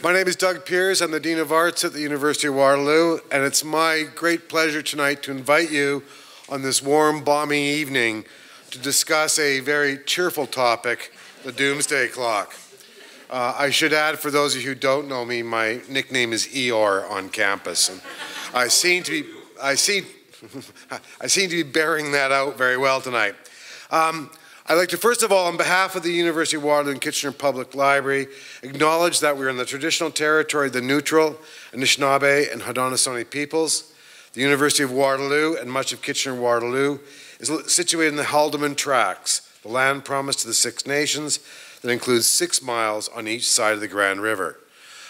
My name is Doug Pierce. I'm the Dean of Arts at the University of Waterloo, and it's my great pleasure tonight to invite you on this warm, balmy evening to discuss a very cheerful topic, the Doomsday Clock. I should add, for those of you who don't know me, my nickname is Eeyore on campus, and I seem to be bearing that out very well tonight. I'd like to, first of all, on behalf of the University of Waterloo and Kitchener Public Library, acknowledge that we're in the traditional territory of the Neutral, Anishinaabe, and Haudenosaunee peoples. The University of Waterloo and much of Kitchener-Waterloo is situated in the Haldimand Tracts, the land promised to the Six Nations that includes 6 miles on each side of the Grand River.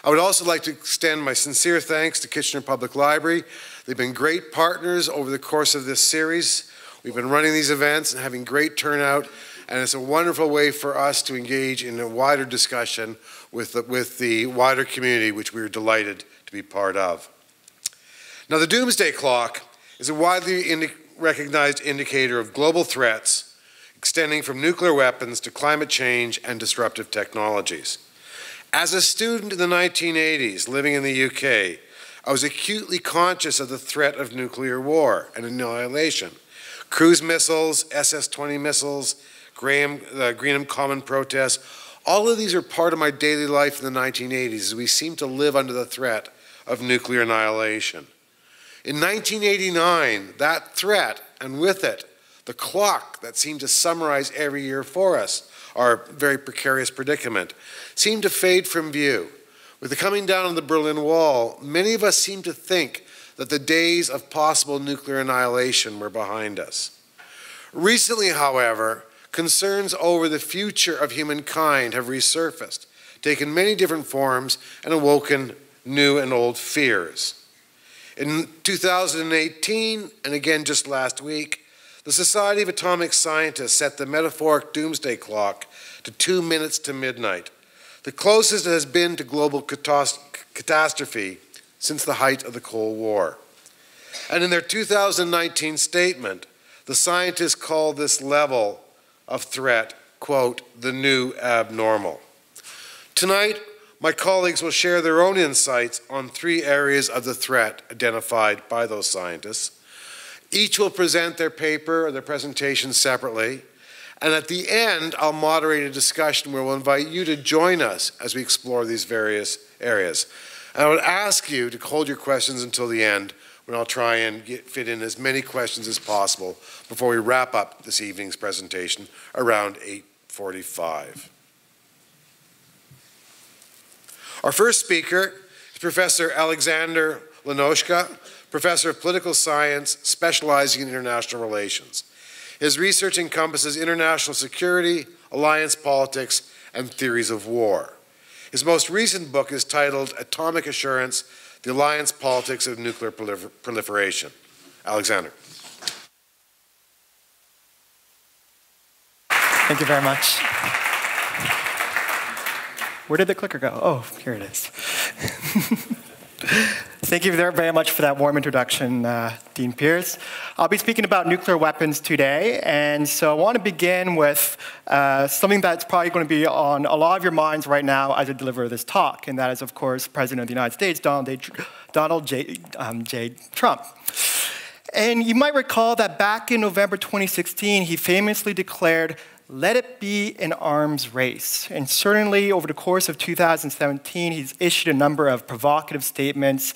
I would also like to extend my sincere thanks to Kitchener Public Library. They've been great partners over the course of this series. We've been running these events and having great turnout, and it's a wonderful way for us to engage in a wider discussion with the wider community, which we are delighted to be part of. Now, the Doomsday Clock is a widely recognized indicator of global threats extending from nuclear weapons to climate change and disruptive technologies. As a student in the 1980s, living in the UK, I was acutely conscious of the threat of nuclear war and annihilation. Cruise missiles, SS-20 missiles, Greenham Common protests, all of these are part of my daily life in the 1980s as we seem to live under the threat of nuclear annihilation. In 1989, that threat, and with it, the clock that seemed to summarize every year for us, our very precarious predicament, seemed to fade from view. With the coming down of the Berlin Wall, many of us seemed to think that the days of possible nuclear annihilation were behind us. Recently, however, concerns over the future of humankind have resurfaced, taken many different forms, and awoken new and old fears. In 2018, and again just last week, the Society of Atomic Scientists set the metaphoric doomsday clock to 2 minutes to midnight, the closest it has been to global catastrophe since the height of the Cold War. And in their 2019 statement, the scientists call this level of threat, quote, the new abnormal. Tonight, my colleagues will share their own insights on 3 areas of the threat identified by those scientists. Each will present their paper or their presentation separately. And at the end, I'll moderate a discussion where we'll invite you to join us as we explore these various areas. And I would ask you to hold your questions until the end, when I'll try and fit in as many questions as possible before we wrap up this evening's presentation around 8:45. Our first speaker is Professor Alexander Lenoshka, Professor of Political Science, specializing in international relations. His research encompasses international security, alliance politics, and theories of war. His most recent book is titled Atomic Assurance, the Alliance Politics of Nuclear Proliferation. Alexander. Thank you very much. Where did the clicker go? Oh, here it is. Thank you very much for that warm introduction, Dean Pierce. I'll be speaking about nuclear weapons today, and so I want to begin with something that's probably going to be on a lot of your minds right now as I deliver this talk, and that is, of course, President of the United States, Donald J. Trump. And you might recall that back in November 2016, he famously declared, "Let it be an arms race." And certainly, over the course of 2017, he's issued a number of provocative statements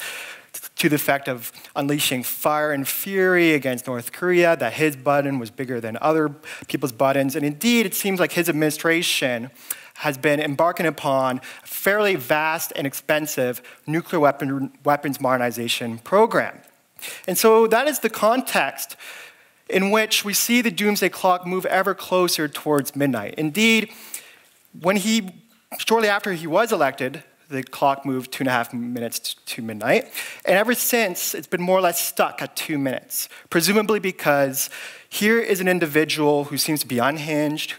to the effect of unleashing fire and fury against North Korea, that his button was bigger than other people's buttons. And indeed, it seems like his administration has been embarking upon a fairly vast and expensive nuclear weapons modernization program. And so that is the context in which we see the doomsday clock move ever closer towards midnight. Indeed, when shortly after he was elected, the clock moved 2.5 minutes to midnight. And ever since, it's been more or less stuck at 2 minutes, presumably because here is an individual who seems to be unhinged,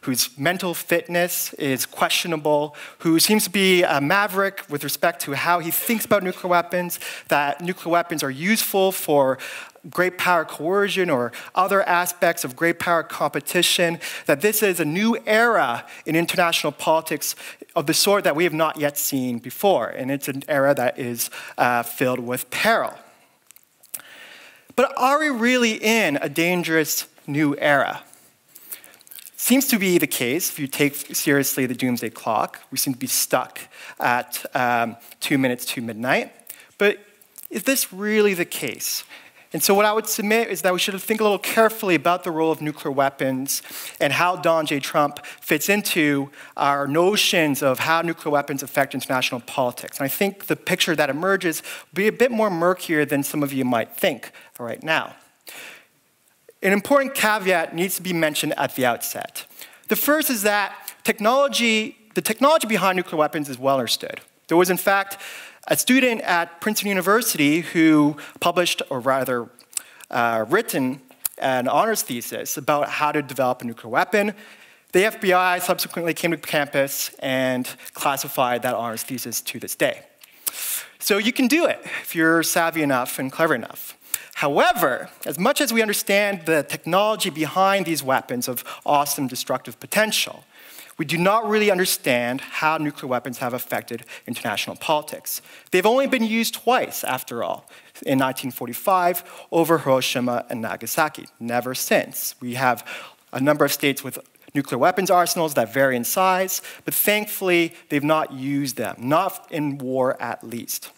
whose mental fitness is questionable, who seems to be a maverick with respect to how he thinks about nuclear weapons, that nuclear weapons are useful for great power coercion or other aspects of great power competition, that this is a new era in international politics of the sort that we have not yet seen before. And it's an era that is filled with peril. But are we really in a dangerous new era? Seems to be the case if you take seriously the doomsday clock. We seem to be stuck at 2 minutes to midnight. But is this really the case? And so what I would submit is that we should think a little carefully about the role of nuclear weapons and how Donald J. Trump fits into our notions of how nuclear weapons affect international politics. And I think the picture that emerges will be a bit more murkier than some of you might think right now. An important caveat needs to be mentioned at the outset. The first is that the technology behind nuclear weapons is well understood. There was, in fact, a student at Princeton University who published, or rather written, an honors thesis about how to develop a nuclear weapon. The FBI subsequently came to campus and classified that honors thesis to this day. So you can do it if you're savvy enough and clever enough. However, as much as we understand the technology behind these weapons of awesome destructive potential, we do not really understand how nuclear weapons have affected international politics. They've only been used twice, after all, in 1945 over Hiroshima and Nagasaki. Never since. We have a number of states with nuclear weapons arsenals that vary in size, but thankfully they've not used them, not in war at least.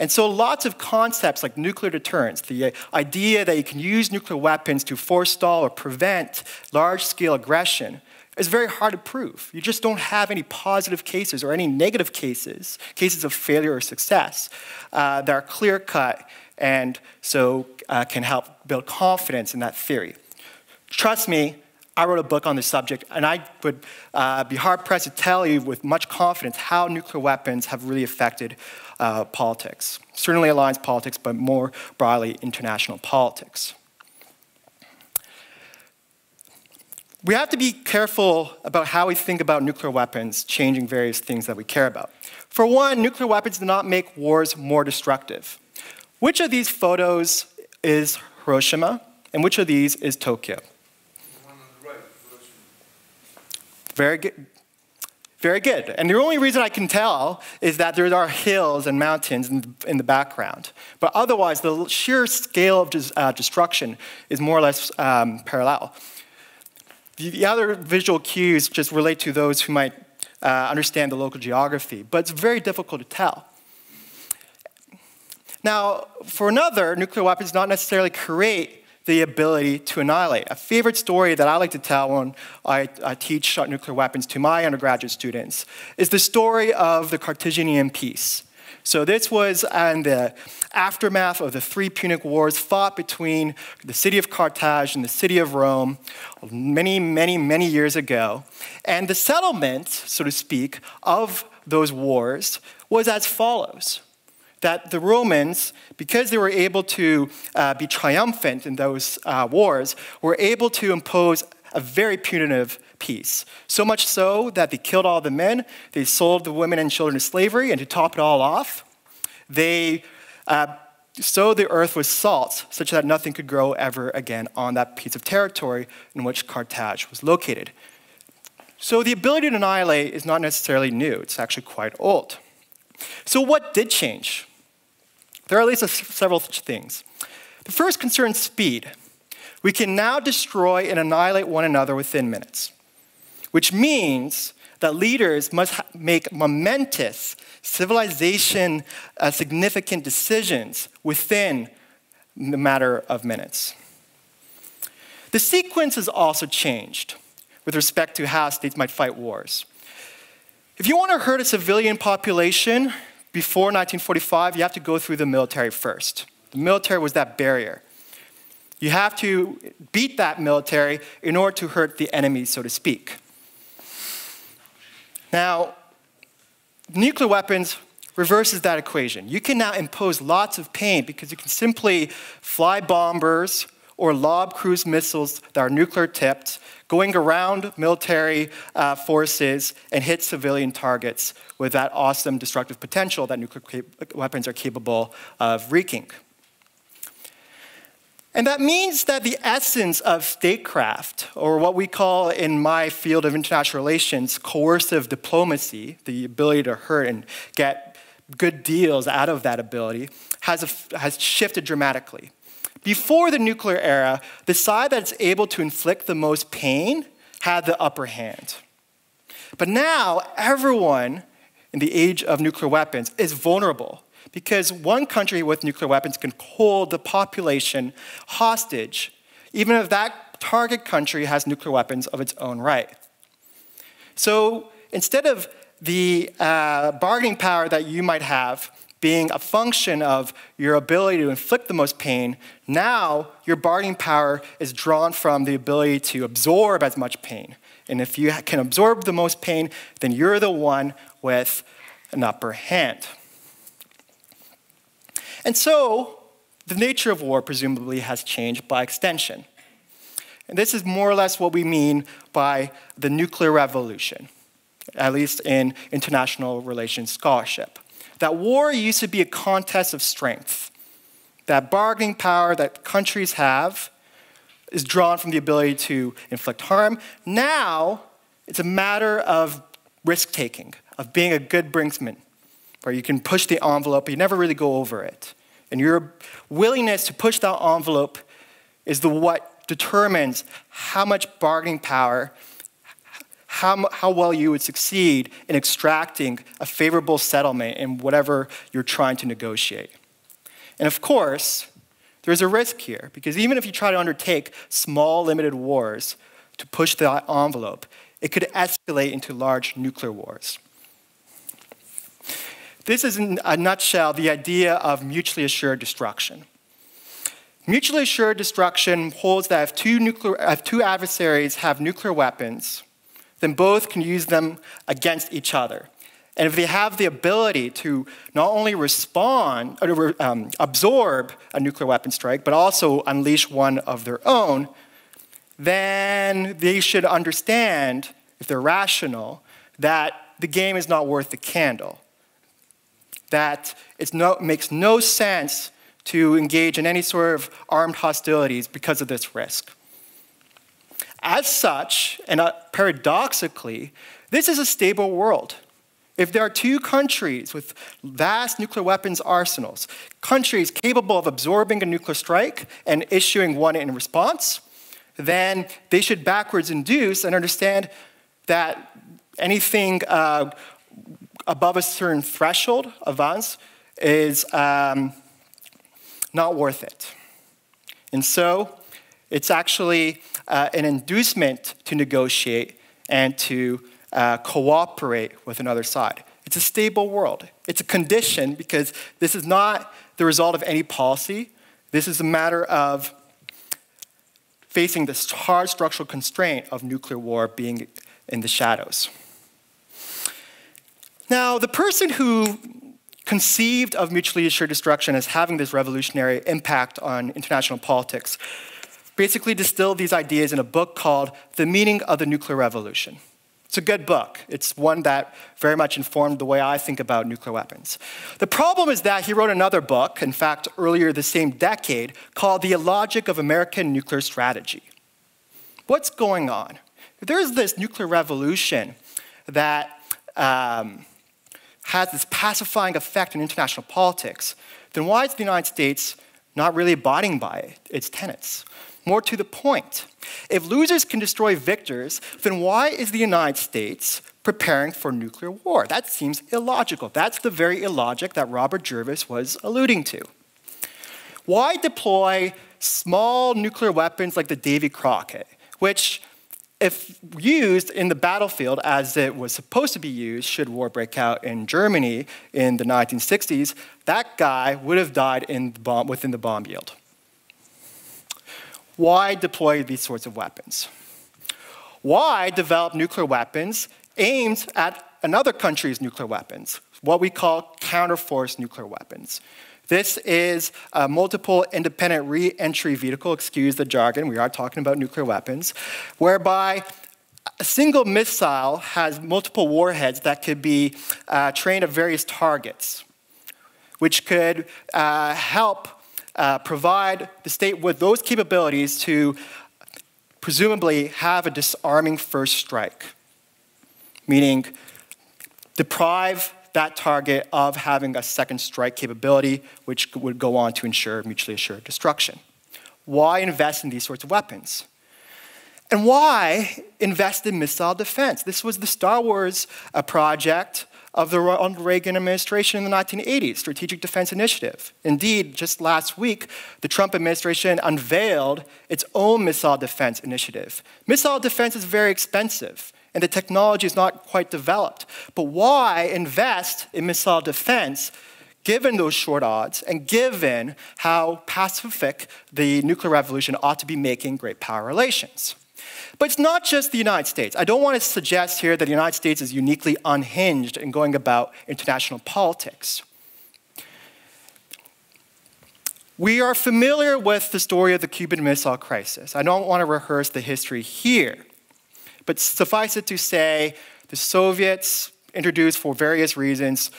And so lots of concepts like nuclear deterrence, the idea that you can use nuclear weapons to forestall or prevent large-scale aggression, it's very hard to prove. You just don't have any positive cases or any negative cases, cases of failure or success, that are clear-cut and so can help build confidence in that theory. Trust me, I wrote a book on this subject, and I would be hard-pressed to tell you with much confidence how nuclear weapons have really affected politics. Certainly alliance politics, but more broadly, international politics. We have to be careful about how we think about nuclear weapons changing various things that we care about. For one, nuclear weapons do not make wars more destructive. Which of these photos is Hiroshima, and which of these is Tokyo? The one on the right, Hiroshima. Very good. Very good. And the only reason I can tell is that there are hills and mountains in the background. But otherwise, the sheer scale of destruction is more or less parallel. The other visual cues just relate to those who might understand the local geography, but it's very difficult to tell. Now, for another, nuclear weapons not necessarily create the ability to annihilate. A favorite story that I like to tell when I teach nuclear weapons to my undergraduate students is the story of the Carthaginian peace. So this was in the aftermath of the three Punic Wars fought between the city of Carthage and the city of Rome many, many, many years ago. And the settlement, so to speak, of those wars was as follows. That the Romans, because they were able to be triumphant in those wars, were able to impose a very punitive peace. So much so that they killed all the men, they sold the women and children to slavery, and to top it all off, they sowed the earth with salt, such that nothing could grow ever again on that piece of territory in which Carthage was located. So the ability to annihilate is not necessarily new, it's actually quite old. So what did change? There are at least several things. The first concerns speed. We can now destroy and annihilate one another within minutes, which means that leaders must make momentous, civilization-significant decisions within the matter of minutes. The sequence has also changed with respect to how states might fight wars. If you want to hurt a civilian population before 1945, you have to go through the military first. The military was that barrier. You have to beat that military in order to hurt the enemy, so to speak. Now, nuclear weapons reverses that equation. You can now impose lots of pain because you can simply fly bombers or lob cruise missiles that are nuclear-tipped, going around military forces and hit civilian targets with that awesome destructive potential that nuclear weapons are capable of wreaking. And that means that the essence of statecraft, or what we call in my field of international relations, coercive diplomacy, the ability to hurt and get good deals out of that ability, has shifted dramatically. Before the nuclear era, the side that's able to inflict the most pain had the upper hand. But now, everyone in the age of nuclear weapons is vulnerable, because one country with nuclear weapons can hold the population hostage, even if that target country has nuclear weapons of its own right. So instead of the bargaining power that you might have being a function of your ability to inflict the most pain, now your bargaining power is drawn from the ability to absorb as much pain. And if you can absorb the most pain, then you're the one with an upper hand. And so, the nature of war presumably has changed by extension. And this is more or less what we mean by the nuclear revolution, at least in international relations scholarship. That war used to be a contest of strength. That bargaining power that countries have is drawn from the ability to inflict harm. Now, it's a matter of risk-taking, of being a good brinksman, where you can push the envelope, but you never really go over it. And your willingness to push that envelope is what determines how much bargaining power, how well you would succeed in extracting a favorable settlement in whatever you're trying to negotiate. And of course, there's a risk here, because even if you try to undertake small, limited wars to push that envelope, it could escalate into large nuclear wars. This is, in a nutshell, the idea of mutually assured destruction. Mutually assured destruction holds that if two adversaries have nuclear weapons, then both can use them against each other. And if they have the ability to not only respond, or absorb a nuclear weapon strike, but also unleash one of their own, then they should understand, if they're rational, that the game is not worth the candle. That it makes no sense to engage in any sort of armed hostilities because of this risk. As such, and paradoxically, this is a stable world. If there are two countries with vast nuclear weapons arsenals, countries capable of absorbing a nuclear strike and issuing one in response, then they should backwards induce and understand that anything above a certain threshold advance is not worth it. And so it's actually an inducement to negotiate and to cooperate with another side. It's a stable world. It's a condition, because this is not the result of any policy. This is a matter of facing this hard structural constraint of nuclear war being in the shadows. Now, the person who conceived of mutually assured destruction as having this revolutionary impact on international politics basically distilled these ideas in a book called The Meaning of the Nuclear Revolution. It's a good book. It's one that very much informed the way I think about nuclear weapons. The problem is that he wrote another book, in fact, earlier the same decade, called The Illogic of American Nuclear Strategy. What's going on? There's this nuclear revolution that has this pacifying effect in international politics, then why is the United States not really abiding by its tenets? More to the point, if losers can destroy victors, then why is the United States preparing for nuclear war? That seems illogical. That's the very illogic that Robert Jervis was alluding to. Why deploy small nuclear weapons like the Davy Crockett, which, if used in the battlefield as it was supposed to be used, should war break out in Germany in the 1960s, that guy would have died in the bomb, within the bomb yield. Why deploy these sorts of weapons? Why develop nuclear weapons aimed at another country's nuclear weapons, what we call counterforce nuclear weapons? This is a multiple independent re-entry vehicle, excuse the jargon, we are talking about nuclear weapons, whereby a single missile has multiple warheads that could be trained at various targets, which could help provide the state with those capabilities to presumably have a disarming first strike, meaning deprive that target of having a second strike capability, which would go on to ensure mutually assured destruction. Why invest in these sorts of weapons? And why invest in missile defense? This was the Star Wars project of the Ronald Reagan administration in the 1980s, Strategic Defense Initiative. Indeed, just last week, the Trump administration unveiled its own missile defense initiative. Missile defense is very expensive, and the technology is not quite developed. But why invest in missile defense, given those short odds, and given how pacific the nuclear revolution ought to be making great power relations? But it's not just the United States. I don't want to suggest here that the United States is uniquely unhinged in going about international politics. We are familiar with the story of the Cuban Missile Crisis. I don't want to rehearse the history here. But suffice it to say, the Soviets introduced, for various reasons,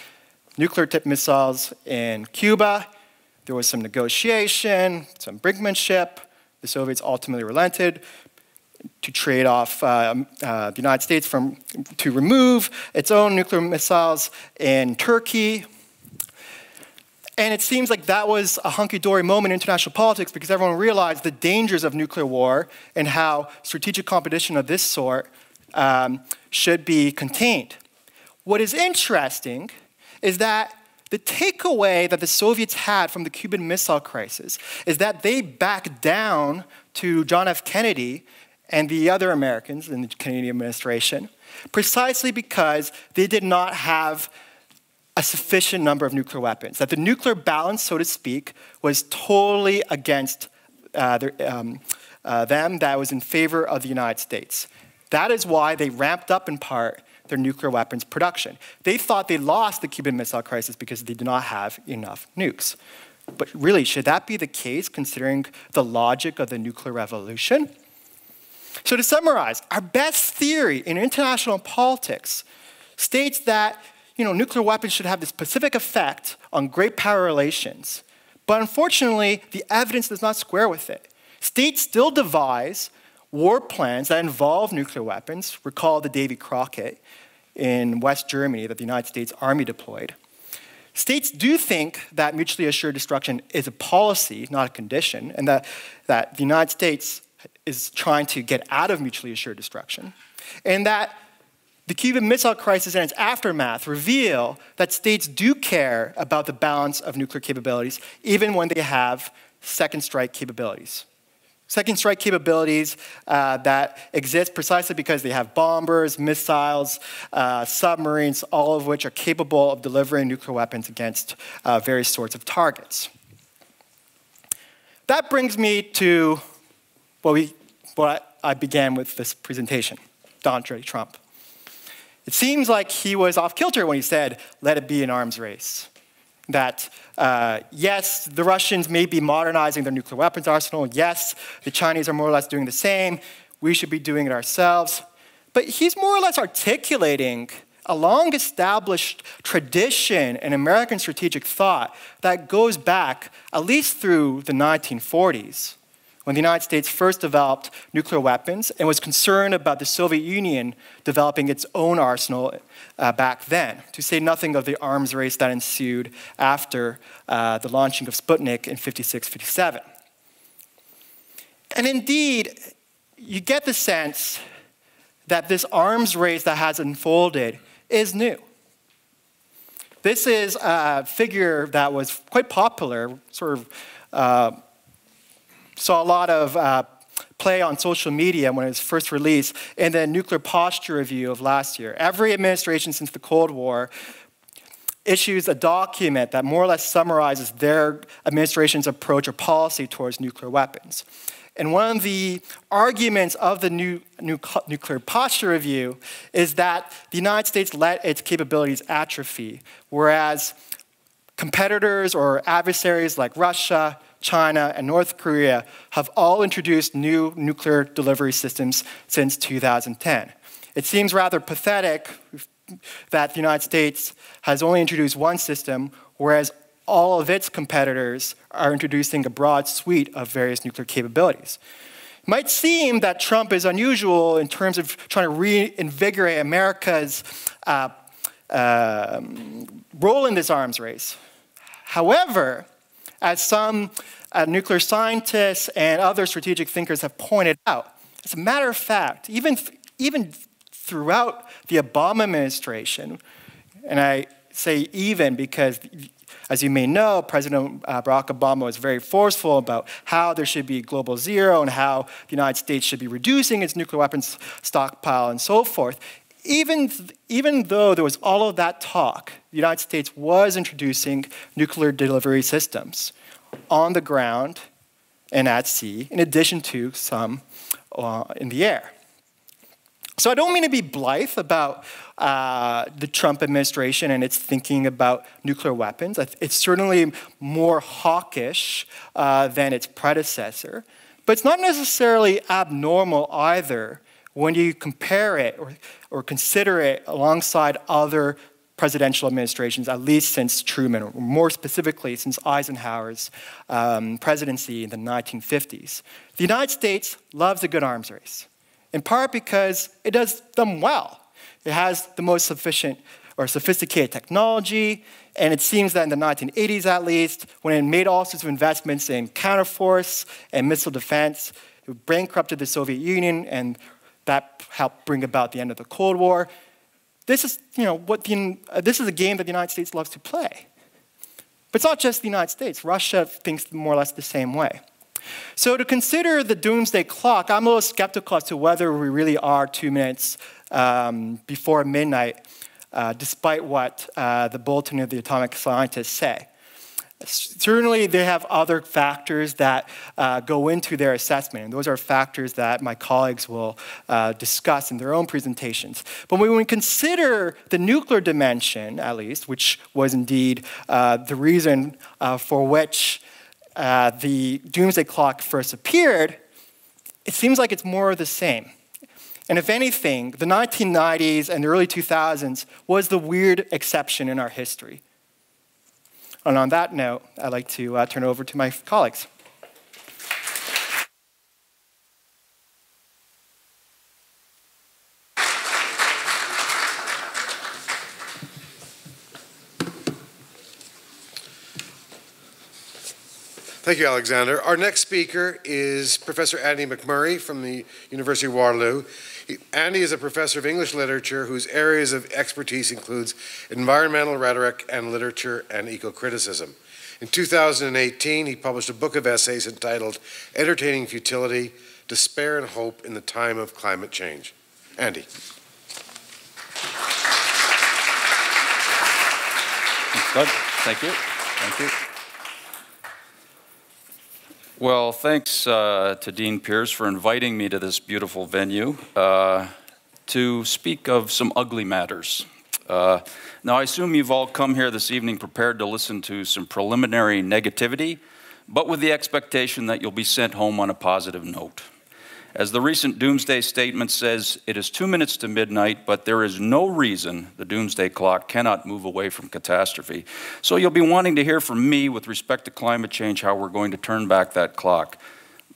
nuclear-tipped missiles in Cuba. There was some negotiation, some brinkmanship. The Soviets ultimately relented to trade off the United States to remove its own nuclear missiles in Turkey. And it seems like that was a hunky-dory moment in international politics because everyone realized the dangers of nuclear war and how strategic competition of this sort should be contained. What is interesting is that the takeaway that the Soviets had from the Cuban Missile Crisis is that they backed down to John F. Kennedy and the other Americans in the Kennedy administration precisely because they did not have a sufficient number of nuclear weapons, that the nuclear balance, so to speak, was totally against them, that was in favor of the United States. That is why they ramped up, in part, their nuclear weapons production. They thought they lost the Cuban Missile Crisis because they did not have enough nukes. But really, should that be the case, considering the logic of the nuclear revolution? So to summarize, our best theory in international politics states that nuclear weapons should have this specific effect on great power relations. But unfortunately, the evidence does not square with it. States still devise war plans that involve nuclear weapons. Recall the Davy Crockett in West Germany that the United States Army deployed. States do think that mutually assured destruction is a policy, not a condition, and that the United States is trying to get out of mutually assured destruction, and that the Cuban Missile Crisis and its aftermath reveal that states do care about the balance of nuclear capabilities, even when they have second strike capabilities. Second strike capabilities that exist precisely because they have bombers, missiles, submarines, all of which are capable of delivering nuclear weapons against various sorts of targets. That brings me to what I began with this presentation, Donald J. Trump. It seems like he was off kilter when he said, "Let it be an arms race." That, yes, the Russians may be modernizing their nuclear weapons arsenal. Yes, the Chinese are more or less doing the same. We should be doing it ourselves. But he's more or less articulating a long-established tradition in American strategic thought that goes back at least through the 1940s, when the United States first developed nuclear weapons and was concerned about the Soviet Union developing its own arsenal back then, to say nothing of the arms race that ensued after the launching of Sputnik in 1956-57. And indeed, you get the sense that this arms race that has unfolded is new. This is a figure that was quite popular, sort of saw a lot of play on social media when it was first released in the Nuclear Posture Review of last year. Every administration since the Cold War issues a document that more or less summarizes their administration's approach or policy towards nuclear weapons. And one of the arguments of the new Nuclear Posture Review is that the United States let its capabilities atrophy, whereas competitors or adversaries like Russia, China, and North Korea have all introduced new nuclear delivery systems since 2010. It seems rather pathetic that the United States has only introduced one system, whereas all of its competitors are introducing a broad suite of various nuclear capabilities. It might seem that Trump is unusual in terms of trying to reinvigorate America's role in this arms race. However, as some nuclear scientists and other strategic thinkers have pointed out, as a matter of fact, even throughout the Obama administration, and I say even because, as you may know, President Barack Obama was very forceful about how there should be global zero and how the United States should be reducing its nuclear weapons stockpile and so forth. Even though there was all of that talk, the United States was introducing nuclear delivery systems on the ground and at sea, in addition to some in the air. So I don't mean to be blithe about the Trump administration and its thinking about nuclear weapons. It's certainly more hawkish than its predecessor, but it's not necessarily abnormal either when you compare it or consider it alongside other presidential administrations, at least since Truman, or more specifically since Eisenhower's presidency in the 1950s. The United States loves a good arms race, in part because it does them well. It has the most sophisticated technology, and it seems that in the 1980s at least, when it made all sorts of investments in counterforce and missile defense, it bankrupted the Soviet Union, and that helped bring about the end of the Cold War. This is, this is a game that the United States loves to play. But it's not just the United States. Russia thinks more or less the same way. So to consider the doomsday clock, I'm a little skeptical as to whether we really are 2 minutes before midnight, despite what the Bulletin of the Atomic Scientists say. Certainly, they have other factors that go into their assessment, and those are factors that my colleagues will discuss in their own presentations. But when we consider the nuclear dimension, at least, which was indeed the reason for which the doomsday clock first appeared, it seems like it's more of the same. And if anything, the 1990s and the early 2000s was the weird exception in our history. And on that note, I'd like to turn over to my colleagues. Thank you, Alexander. Our next speaker is Professor Adney McMurray from the University of Waterloo. Adney is a professor of English literature whose areas of expertise includes environmental rhetoric and literature and eco-criticism. In 2018, he published a book of essays entitled Entertaining Futility, Despair and Hope in the Time of Climate Change. Andy. Doug, thank you. Thank you. Well, thanks to Dean Pierce for inviting me to this beautiful venue to speak of some ugly matters. Now, I assume you've all come here this evening prepared to listen to some preliminary negativity, but with the expectation that you'll be sent home on a positive note. As the recent Doomsday statement says, it is 2 minutes to midnight, but there is no reason the Doomsday clock cannot move away from catastrophe. So you'll be wanting to hear from me with respect to climate change, how we're going to turn back that clock.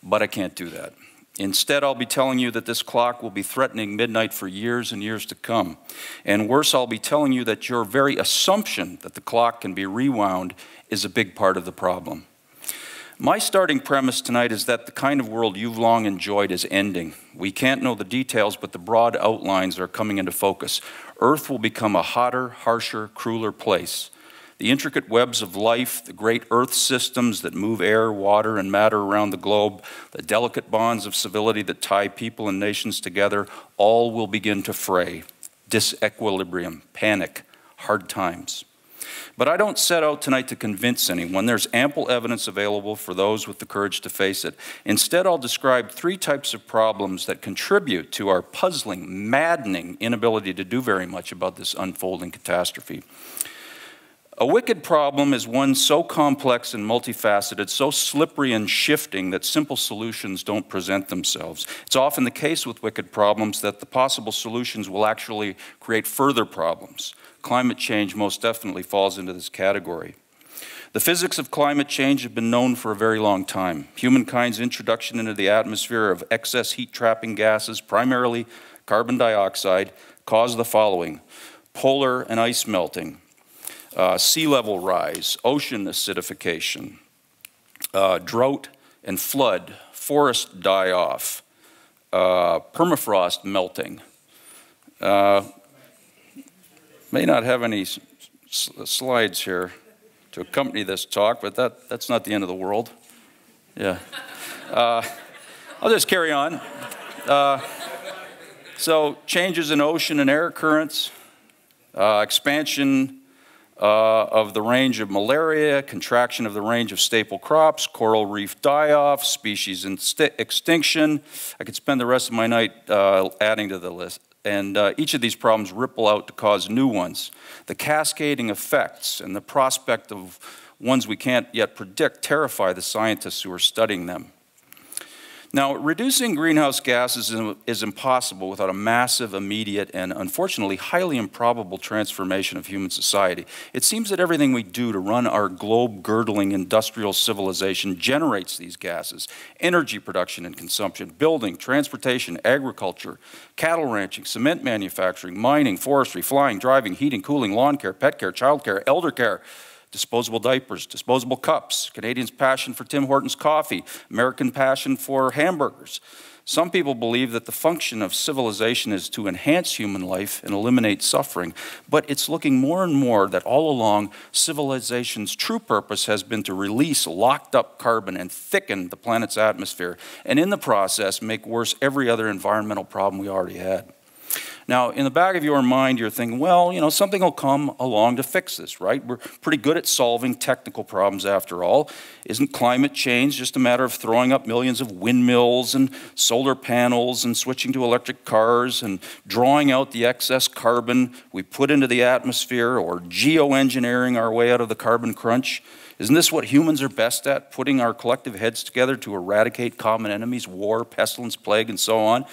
But I can't do that. Instead, I'll be telling you that this clock will be threatening midnight for years and years to come. And worse, I'll be telling you that your very assumption that the clock can be rewound is a big part of the problem. My starting premise tonight is that the kind of world you've long enjoyed is ending. We can't know the details, but the broad outlines are coming into focus. Earth will become a hotter, harsher, crueler place. The intricate webs of life, the great Earth systems that move air, water, and matter around the globe, the delicate bonds of civility that tie people and nations together, all will begin to fray. Disequilibrium, panic, hard times. But I don't set out tonight to convince anyone. There's ample evidence available for those with the courage to face it. Instead, I'll describe three types of problems that contribute to our puzzling, maddening inability to do very much about this unfolding catastrophe. A wicked problem is one so complex and multifaceted, so slippery and shifting that simple solutions don't present themselves. It's often the case with wicked problems that the possible solutions will actually create further problems. Climate change most definitely falls into this category. The physics of climate change have been known for a very long time. Humankind's introduction into the atmosphere of excess heat-trapping gases, primarily carbon dioxide, caused the following: polar and ice melting, sea level rise, ocean acidification, drought and flood, forest die-off, permafrost melting. May not have any slides here to accompany this talk, but that's not the end of the world. Yeah. I'll just carry on. So changes in ocean and air currents, expansion of the range of malaria, contraction of the range of staple crops, coral reef die-off, species extinction. I could spend the rest of my night adding to the list. And each of these problems ripple out to cause new ones. The cascading effects and the prospect of ones we can't yet predict terrify the scientists who are studying them. Now, reducing greenhouse gases is impossible without a massive, immediate, and unfortunately highly improbable transformation of human society. It seems that everything we do to run our globe-girdling industrial civilization generates these gases: energy production and consumption, building, transportation, agriculture, cattle ranching, cement manufacturing, mining, forestry, flying, driving, heating, cooling, lawn care, pet care, child care, elder care, disposable diapers, disposable cups, Canadians' passion for Tim Hortons coffee, American passion for hamburgers. Some people believe that the function of civilization is to enhance human life and eliminate suffering, but it's looking more and more that all along, civilization's true purpose has been to release locked up carbon and thicken the planet's atmosphere, and in the process make worse every other environmental problem we already had. Now, in the back of your mind, you're thinking, well, you know, something will come along to fix this, right? We're pretty good at solving technical problems after all. Isn't climate change just a matter of throwing up millions of windmills and solar panels and switching to electric cars and drawing out the excess carbon we put into the atmosphere, or geoengineering our way out of the carbon crunch? Isn't this what humans are best at, putting our collective heads together to eradicate common enemies, war, pestilence, plague, and so on?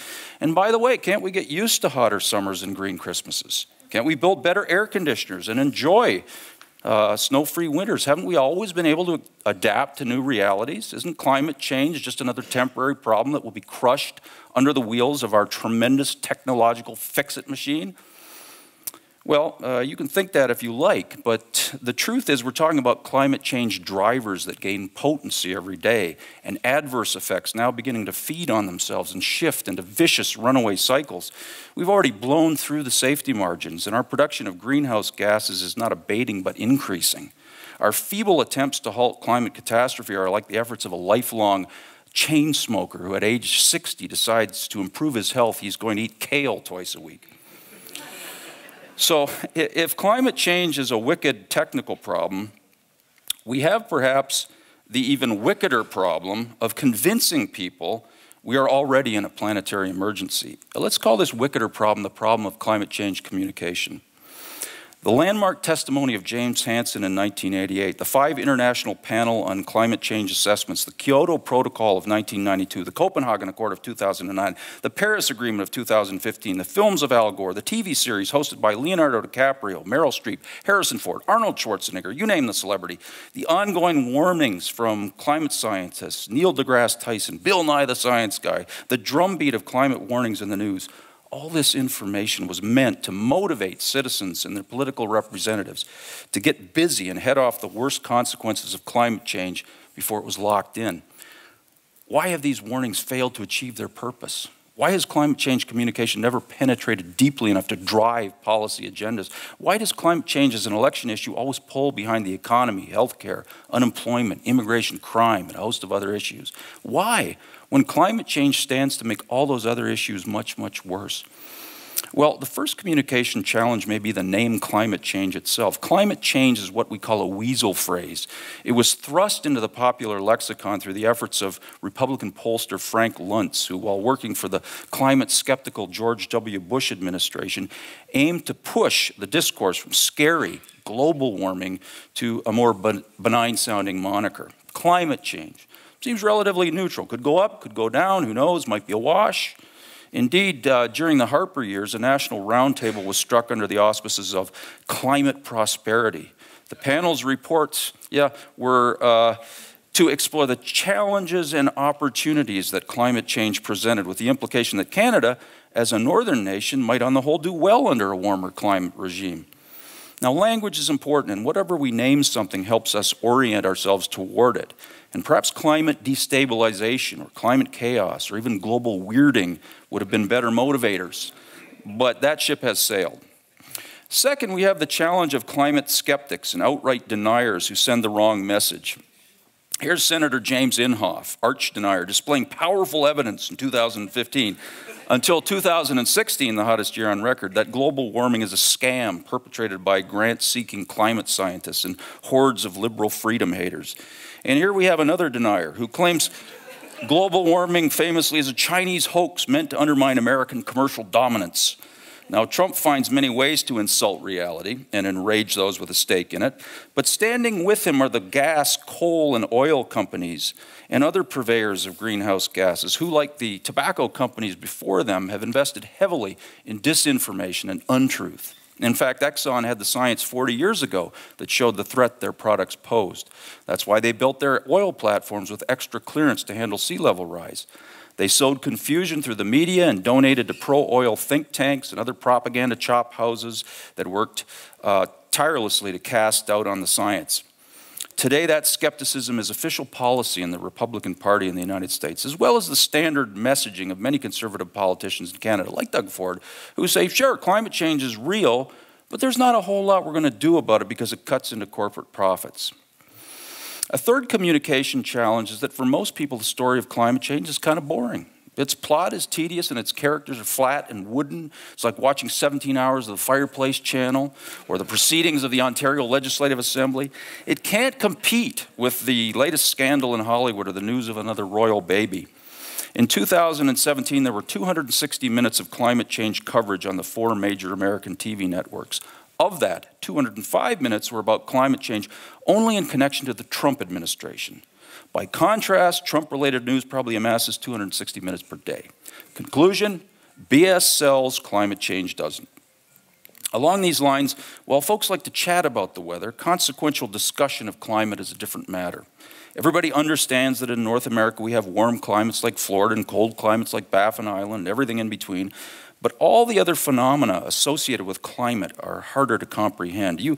And by the way, can't we get used to hotter summers and green Christmases? Can't we build better air conditioners and enjoy snow-free winters? Haven't we always been able to adapt to new realities? Isn't climate change just another temporary problem that will be crushed under the wheels of our tremendous technological fix-it machine? Well, you can think that if you like, but the truth is we're talking about climate change drivers that gain potency every day, and adverse effects now beginning to feed on themselves and shift into vicious runaway cycles. We've already blown through the safety margins, and our production of greenhouse gases is not abating but increasing. Our feeble attempts to halt climate catastrophe are like the efforts of a lifelong chain smoker who at age 60 decides to improve his health he's going to eat kale twice a week. So if climate change is a wicked technical problem, we have perhaps the even wickeder problem of convincing people we are already in a planetary emergency. Let's call this wickeder problem the problem of climate change communication. The landmark testimony of James Hansen in 1988, the 5 International Panel on Climate Change Assessments, the Kyoto Protocol of 1992, the Copenhagen Accord of 2009, the Paris Agreement of 2015, the films of Al Gore, the TV series hosted by Leonardo DiCaprio, Meryl Streep, Harrison Ford, Arnold Schwarzenegger, you name the celebrity, the ongoing warnings from climate scientists, Neil deGrasse Tyson, Bill Nye the Science Guy, the drumbeat of climate warnings in the news. All this information was meant to motivate citizens and their political representatives to get busy and head off the worst consequences of climate change before it was locked in. Why have these warnings failed to achieve their purpose? Why has climate change communication never penetrated deeply enough to drive policy agendas? Why does climate change as an election issue always pull behind the economy, healthcare, unemployment, immigration, crime, and a host of other issues? Why, when climate change stands to make all those other issues much, much worse? Well, the first communication challenge may be the name climate change itself. Climate change is what we call a weasel phrase. It was thrust into the popular lexicon through the efforts of Republican pollster Frank Luntz, who, while working for the climate-skeptical George W. Bush administration, aimed to push the discourse from scary global warming to a more benign-sounding moniker. Climate change seems relatively neutral. Could go up, could go down, who knows, might be a wash. Indeed, during the Harper years, a national roundtable was struck under the auspices of climate prosperity. The panel's reports, were to explore the challenges and opportunities that climate change presented, with the implication that Canada, as a northern nation, might on the whole do well under a warmer climate regime. Now, language is important, and whatever we name something helps us orient ourselves toward it. And perhaps climate destabilization or climate chaos or even global weirding would have been better motivators. But that ship has sailed. Second, we have the challenge of climate skeptics and outright deniers who send the wrong message. Here's Senator James Inhofe, arch-denier, displaying powerful evidence in 2015. Until 2016, the hottest year on record, that global warming is a scam perpetrated by grant-seeking climate scientists and hordes of liberal freedom haters. And here we have another denier who claims global warming famously is a Chinese hoax meant to undermine American commercial dominance. Now, Trump finds many ways to insult reality and enrage those with a stake in it, but standing with him are the gas, coal, and oil companies and other purveyors of greenhouse gases who, like the tobacco companies before them, have invested heavily in disinformation and untruth. In fact, Exxon had the science 40 years ago that showed the threat their products posed. That's why they built their oil platforms with extra clearance to handle sea level rise. They sowed confusion through the media and donated to pro-oil think tanks and other propaganda chop houses that worked tirelessly to cast doubt on the science. Today, that skepticism is official policy in the Republican Party in the United States, as well as the standard messaging of many conservative politicians in Canada, like Doug Ford, who say, sure, climate change is real, but there's not a whole lot we're going to do about it because it cuts into corporate profits. A third communication challenge is that for most people, the story of climate change is kind of boring. Its plot is tedious and its characters are flat and wooden. It's like watching 17 hours of the Fireplace Channel or the proceedings of the Ontario Legislative Assembly. It can't compete with the latest scandal in Hollywood or the news of another royal baby. In 2017, there were 260 minutes of climate change coverage on the 4 major American TV networks. Of that, 205 minutes were about climate change only in connection to the Trump administration. By contrast, Trump-related news probably amasses 260 minutes per day. Conclusion, BS sells, climate change doesn't. Along these lines, while folks like to chat about the weather, consequential discussion of climate is a different matter. Everybody understands that in North America we have warm climates like Florida and cold climates like Baffin Island and everything in between. But all the other phenomena associated with climate are harder to comprehend. You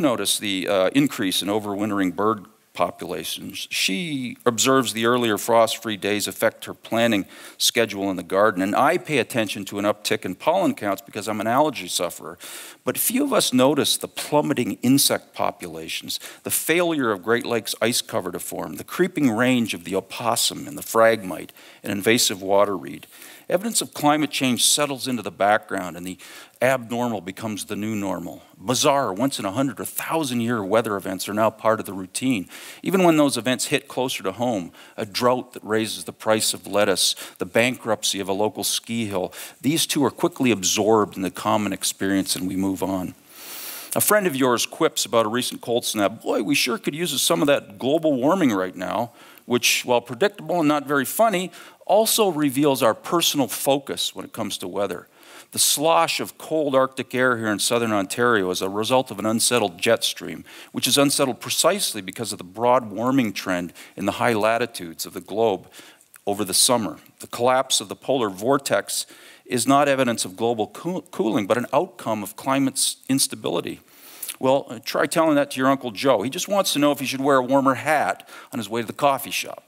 notice the increase in overwintering bird populations. She observes the earlier frost-free days affect her planting schedule in the garden. And I pay attention to an uptick in pollen counts because I'm an allergy sufferer. But few of us notice the plummeting insect populations, the failure of Great Lakes ice cover to form, the creeping range of the opossum and the fragmite, an invasive water reed. Evidence of climate change settles into the background and the abnormal becomes the new normal. Bizarre, once in 100 or 1,000-year weather events are now part of the routine. Even when those events hit closer to home, a drought that raises the price of lettuce, the bankruptcy of a local ski hill, these two are quickly absorbed in the common experience and we move on. A friend of yours quips about a recent cold snap. Boy, we sure could use some of that global warming right now, which, while predictable and not very funny, also reveals our personal focus when it comes to weather. The slosh of cold Arctic air here in southern Ontario is a result of an unsettled jet stream, which is unsettled precisely because of the broad warming trend in the high latitudes of the globe over the summer. The collapse of the polar vortex is not evidence of global cooling, but an outcome of climate instability. Well, try telling that to your Uncle Joe. He just wants to know if he should wear a warmer hat on his way to the coffee shop.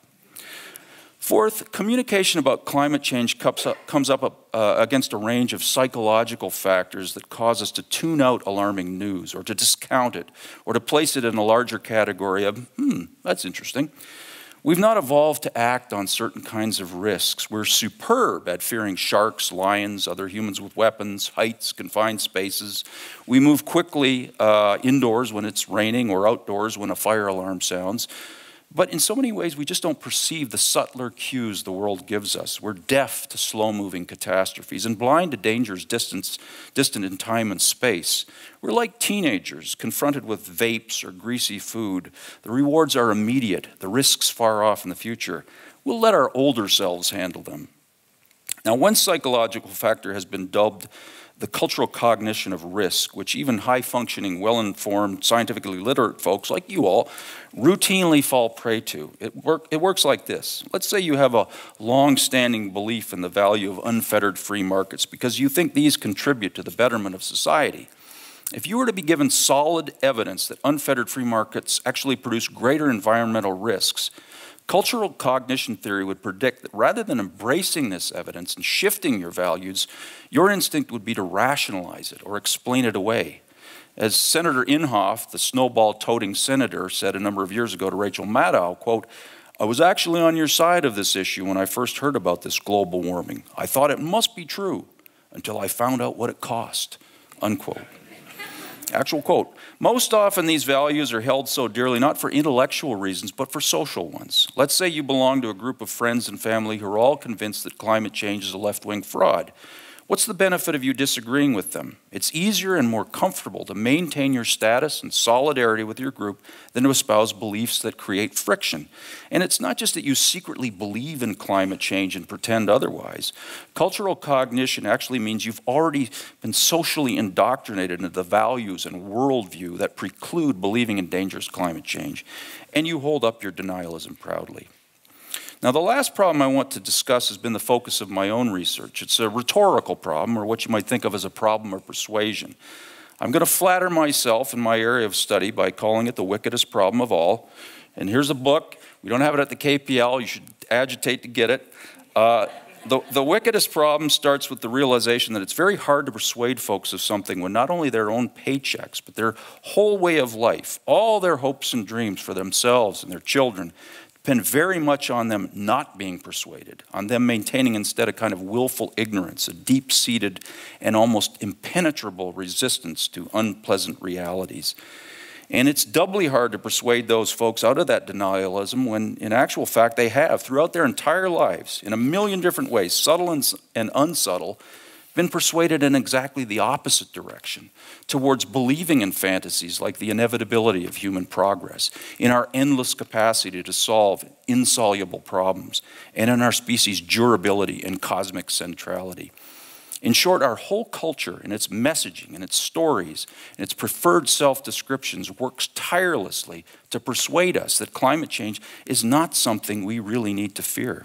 Fourth, communication about climate change comes up against a range of psychological factors that cause us to tune out alarming news or to discount it or to place it in a larger category of, that's interesting. We've not evolved to act on certain kinds of risks. We're superb at fearing sharks, lions, other humans with weapons, heights, confined spaces. We move quickly indoors when it's raining or outdoors when a fire alarm sounds. But in so many ways, we just don't perceive the subtler cues the world gives us. We're deaf to slow-moving catastrophes and blind to dangers distant in time and space. We're like teenagers confronted with vapes or greasy food. The rewards are immediate, the risks far off in the future. We'll let our older selves handle them. Now, one psychological factor has been dubbed the cultural cognition of risk, which even high-functioning, well-informed, scientifically literate folks like you all routinely fall prey to. It works like this. Let's say you have a long-standing belief in the value of unfettered free markets because you think these contribute to the betterment of society. If you were to be given solid evidence that unfettered free markets actually produce greater environmental risks, cultural cognition theory would predict that rather than embracing this evidence and shifting your values, your instinct would be to rationalize it or explain it away. As Senator Inhofe, the snowball-toting senator, said a number of years ago to Rachel Maddow, quote, "I was actually on your side of this issue when I first heard about this global warming. I thought it must be true until I found out what it cost," unquote. Actual quote. Most often these values are held so dearly not for intellectual reasons, but for social ones. Let's say you belong to a group of friends and family who are all convinced that climate change is a left-wing fraud. What's the benefit of you disagreeing with them? It's easier and more comfortable to maintain your status and solidarity with your group than to espouse beliefs that create friction. And it's not just that you secretly believe in climate change and pretend otherwise. Cultural cognition actually means you've already been socially indoctrinated into the values and worldview that preclude believing in dangerous climate change. And you hold up your denialism proudly. Now, the last problem I want to discuss has been the focus of my own research. It's a rhetorical problem, or what you might think of as a problem of persuasion. I'm going to flatter myself in my area of study by calling it the wickedest problem of all. And here's a book. We don't have it at the KPL. You should agitate to get it. The wickedest problem starts with the realization that it's very hard to persuade folks of something when not only their own paychecks, but their whole way of life, all their hopes and dreams for themselves and their children, depend very much on them not being persuaded, on them maintaining instead a kind of willful ignorance, a deep-seated and almost impenetrable resistance to unpleasant realities. And it's doubly hard to persuade those folks out of that denialism when, in actual fact, they have, throughout their entire lives, in a million different ways, subtle and unsubtle, been persuaded in exactly the opposite direction, towards believing in fantasies like the inevitability of human progress, in our endless capacity to solve insoluble problems, and in our species' durability and cosmic centrality. In short, our whole culture and its messaging and its stories and its preferred self-descriptions works tirelessly to persuade us that climate change is not something we really need to fear.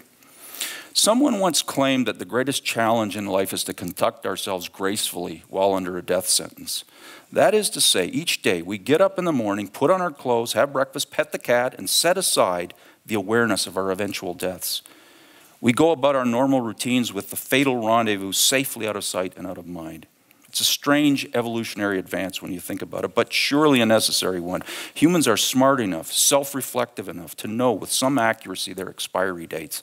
Someone once claimed that the greatest challenge in life is to conduct ourselves gracefully while under a death sentence. That is to say, each day we get up in the morning, put on our clothes, have breakfast, pet the cat, and set aside the awareness of our eventual deaths. We go about our normal routines with the fatal rendezvous safely out of sight and out of mind. It's a strange evolutionary advance when you think about it, but surely a necessary one. Humans are smart enough, self-reflective enough to know with some accuracy their expiry dates.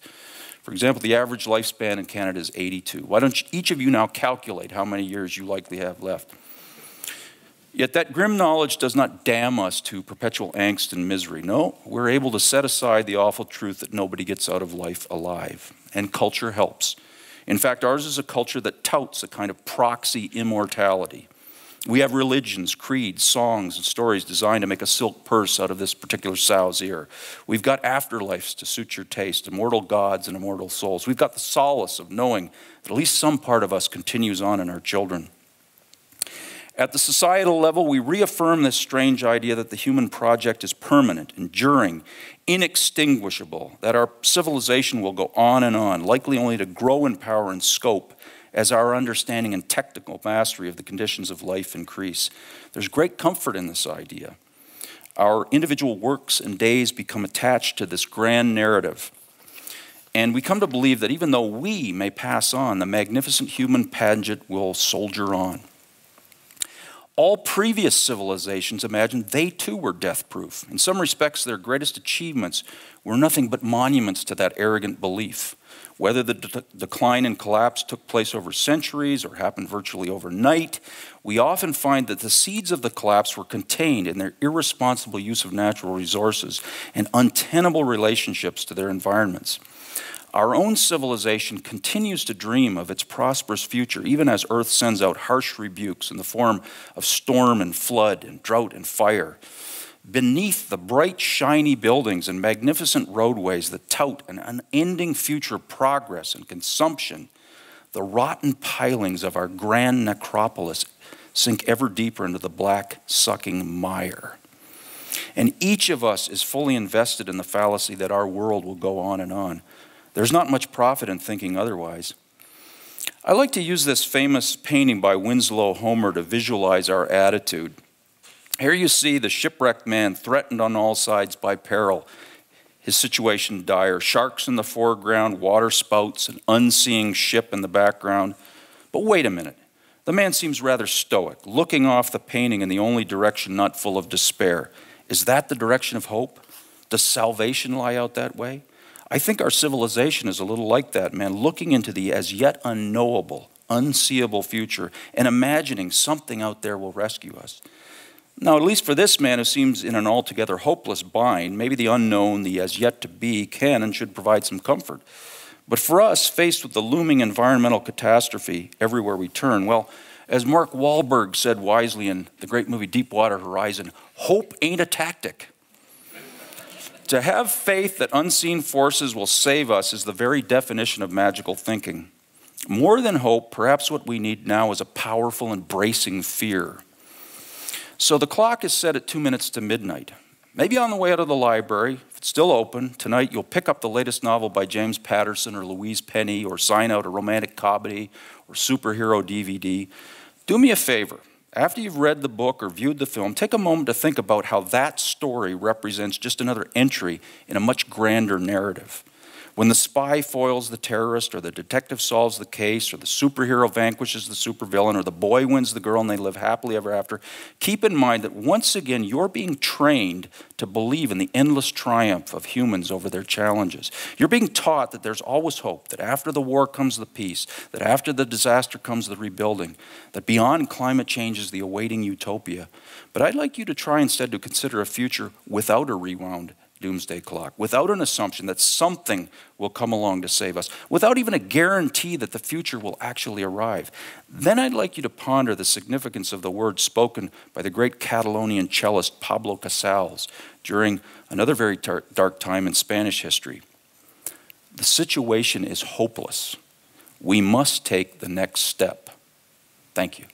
For example, the average lifespan in Canada is 82. Why don't each of you now calculate how many years you likely have left? Yet that grim knowledge does not damn us to perpetual angst and misery. No, we're able to set aside the awful truth that nobody gets out of life alive. And culture helps. In fact, ours is a culture that touts a kind of proxy immortality. We have religions, creeds, songs, and stories designed to make a silk purse out of this particular sow's ear. We've got afterlives to suit your taste, immortal gods and immortal souls. We've got the solace of knowing that at least some part of us continues on in our children. At the societal level, we reaffirm this strange idea that the human project is permanent, enduring, inextinguishable, that our civilization will go on and on, likely only to grow in power and scope as our understanding and technical mastery of the conditions of life increase. There's great comfort in this idea. Our individual works and days become attached to this grand narrative. And we come to believe that even though we may pass on, the magnificent human pageant will soldier on. All previous civilizations imagined they too were death-proof. In some respects, their greatest achievements were nothing but monuments to that arrogant belief. Whether the decline and collapse took place over centuries or happened virtually overnight, we often find that the seeds of the collapse were contained in their irresponsible use of natural resources and untenable relationships to their environments. Our own civilization continues to dream of its prosperous future, even as Earth sends out harsh rebukes in the form of storm and flood and drought and fire. Beneath the bright, shiny buildings and magnificent roadways that tout an unending future progress and consumption, The rotten pilings of our grand necropolis sink ever deeper into the black, sucking mire. And each of us is fully invested in the fallacy that our world will go on and on. There's not much profit in thinking otherwise. I like to use this famous painting by Winslow Homer to visualize our attitude. Here you see the shipwrecked man threatened on all sides by peril. His situation dire, sharks in the foreground, water spouts, an unseeing ship in the background. But wait a minute, the man seems rather stoic, looking off the painting in the only direction not full of despair. Is that the direction of hope? Does salvation lie out that way? I think our civilization is a little like that, man, looking into the as yet unknowable, unseeable future and imagining something out there will rescue us. Now, at least for this man who seems in an altogether hopeless bind, maybe the unknown, the as yet to be, can and should provide some comfort. But for us, faced with the looming environmental catastrophe everywhere we turn, well, as Mark Wahlberg said wisely in the great movie Deepwater Horizon, hope ain't a tactic. To have faith that unseen forces will save us is the very definition of magical thinking. More than hope, perhaps what we need now is a powerful and bracing fear. So the clock is set at 2 minutes to midnight. Maybe on the way out of the library, if it's still open, tonight you'll pick up the latest novel by James Patterson or Louise Penny, or sign out a romantic comedy or superhero DVD. Do me a favor. After you've read the book or viewed the film, take a moment to think about how that story represents just another entry in a much grander narrative. When the spy foils the terrorist, or the detective solves the case, or the superhero vanquishes the supervillain, or the boy wins the girl and they live happily ever after, keep in mind that once again you're being trained to believe in the endless triumph of humans over their challenges. You're being taught that there's always hope, that after the war comes the peace, that after the disaster comes the rebuilding, that beyond climate change is the awaiting utopia. But I'd like you to try instead to consider a future without a rewound doomsday clock, without an assumption that something will come along to save us, without even a guarantee that the future will actually arrive. Then I'd like you to ponder the significance of the words spoken by the great Catalonian cellist Pablo Casals during another very dark time in Spanish history. The situation is hopeless. We must take the next step. Thank you.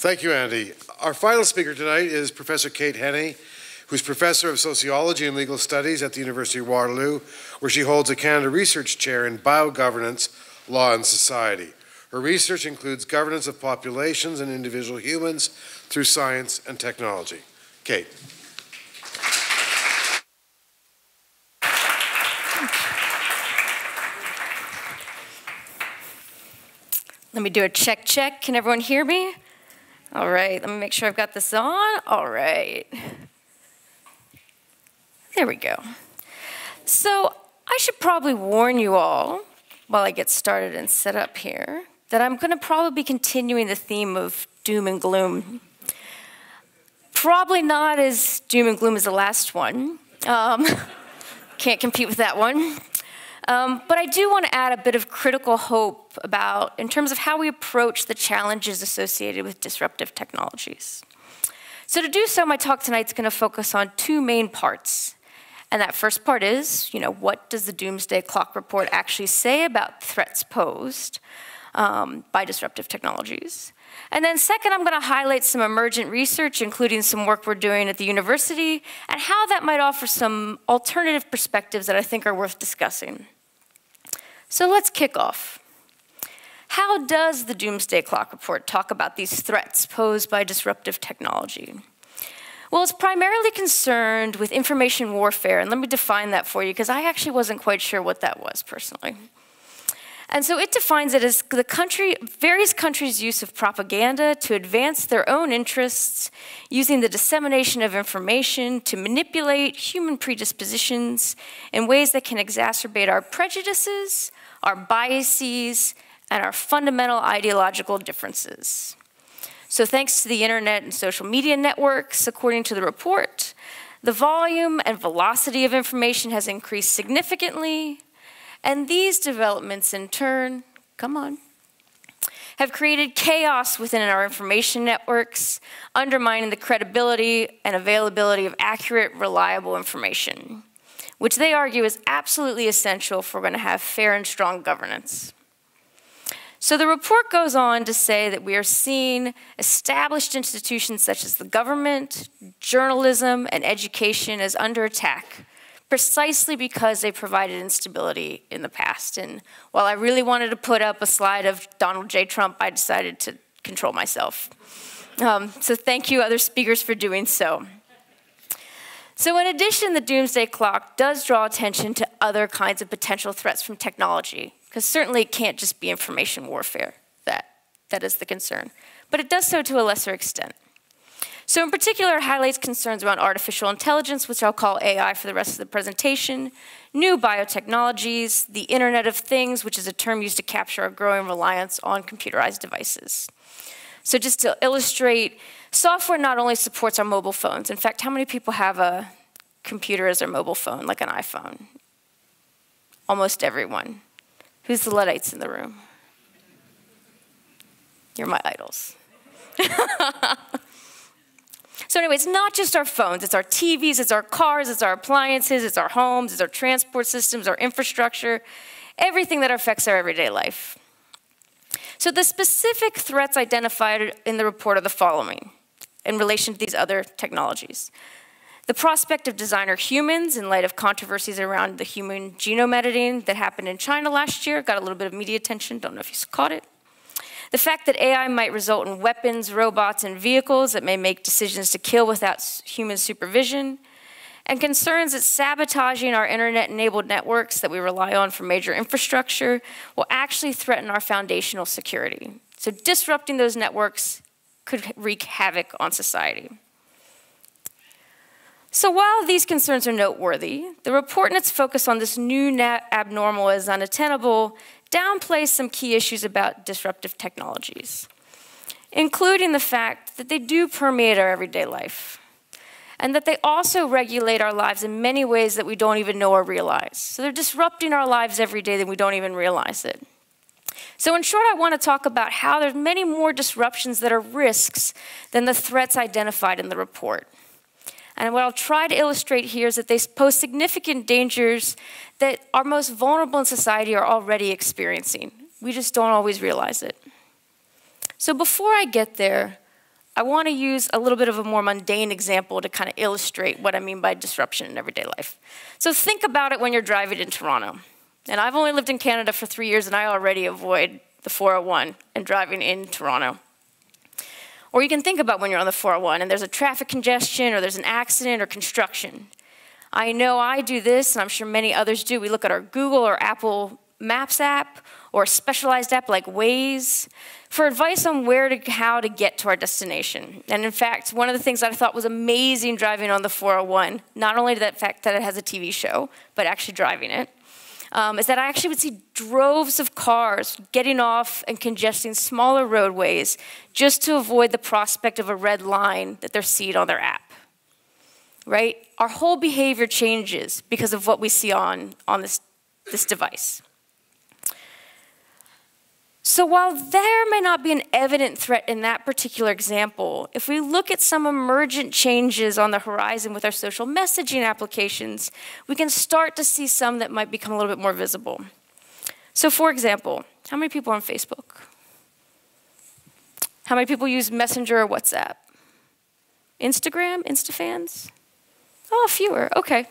Thank you, Andy. Our final speaker tonight is Professor Kate Henney, who's Professor of Sociology and Legal Studies at the University of Waterloo, where she holds a Canada Research Chair in Biogovernance, Law and Society. Her research includes governance of populations and individual humans through science and technology. Kate. Let me do a check, check. Can everyone hear me? All right, let me make sure I've got this on. All right. There we go. So I should probably warn you all, while I get started and set up here, that I'm going to probably be continuing the theme of doom and gloom. Probably not as doom and gloom as the last one. Can't compete with that one. But I do want to add a bit of critical hope about, in terms of how we approach the challenges associated with disruptive technologies. So to do so, my talk tonight's going to focus on two main parts. And that first part is, you know, what does the Doomsday Clock Report actually say about threats posed by disruptive technologies? And then second, I'm going to highlight some emergent research, including some work we're doing at the university, and how that might offer some alternative perspectives that I think are worth discussing. So let's kick off. How does the Doomsday Clock Report talk about these threats posed by disruptive technology? Well, it's primarily concerned with information warfare, and let me define that for you, because I actually wasn't quite sure what that was personally. And so it defines it as the various countries' use of propaganda to advance their own interests, using the dissemination of information to manipulate human predispositions in ways that can exacerbate our prejudices, our biases, and our fundamental ideological differences. So thanks to the internet and social media networks, according to the report, the volume and velocity of information has increased significantly. And these developments in turn, come on, have created chaos within our information networks, undermining the credibility and availability of accurate, reliable information, which they argue is absolutely essential if we're going to have fair and strong governance. So the report goes on to say that we are seeing established institutions such as the government, journalism, and education as under attack, precisely because they provided instability in the past. And while I really wanted to put up a slide of Donald J. Trump, I decided to control myself. So thank you, other speakers, for doing so. So in addition, the doomsday clock does draw attention to other kinds of potential threats from technology, because certainly it can't just be information warfare. That is the concern. But it does so to a lesser extent. So in particular, it highlights concerns around artificial intelligence, which I'll call AI for the rest of the presentation, new biotechnologies, the Internet of Things, which is a term used to capture our growing reliance on computerized devices. So just to illustrate, software not only supports our mobile phones. In fact, how many people have a computer as their mobile phone, like an iPhone? Almost everyone. Who's the Luddites in the room? You're my idols. So anyway, it's not just our phones, it's our TVs, it's our cars, it's our appliances, it's our homes, it's our transport systems, our infrastructure, everything that affects our everyday life. So the specific threats identified in the report are the following in relation to these other technologies. The prospect of designer humans in light of controversies around the human genome editing that happened in China last year, got a little bit of media attention, don't know if you caught it. The fact that AI might result in weapons, robots, and vehicles that may make decisions to kill without human supervision, and concerns that sabotaging our internet-enabled networks that we rely on for major infrastructure will actually threaten our foundational security. So disrupting those networks could wreak havoc on society. So while these concerns are noteworthy, the report and its focus on this new abnormal as unattainable downplays some key issues about disruptive technologies, including the fact that they do permeate our everyday life, and that they also regulate our lives in many ways that we don't even know or realize. So they're disrupting our lives every day that we don't even realize it. So in short, I want to talk about how there's many more disruptions that are risks than the threats identified in the report. And what I'll try to illustrate here is that they pose significant dangers that our most vulnerable in society are already experiencing. We just don't always realize it. So before I get there, I want to use a little bit of a more mundane example to kind of illustrate what I mean by disruption in everyday life. So think about it when you're driving in Toronto. And I've only lived in Canada for 3 years, and I already avoid the 401 and driving in Toronto. Or you can think about when you're on the 401 and there's a traffic congestion or there's an accident or construction. I know I do this, and I'm sure many others do. We look at our Google or Apple Maps app or a specialized app like Waze for advice on where to, how to get to our destination. And in fact, one of the things I thought was amazing driving on the 401, not only the fact that it has a TV show, but actually driving it, is that I actually would see droves of cars getting off and congesting smaller roadways just to avoid the prospect of a red line that they're seeing on their app, right? Our whole behavior changes because of what we see on this device. So while there may not be an evident threat in that particular example, if we look at some emergent changes on the horizon with our social messaging applications, we can start to see some that might become a little bit more visible. So for example, how many people are on Facebook? How many people use Messenger or WhatsApp? Instagram, Instafans? Oh, fewer, okay.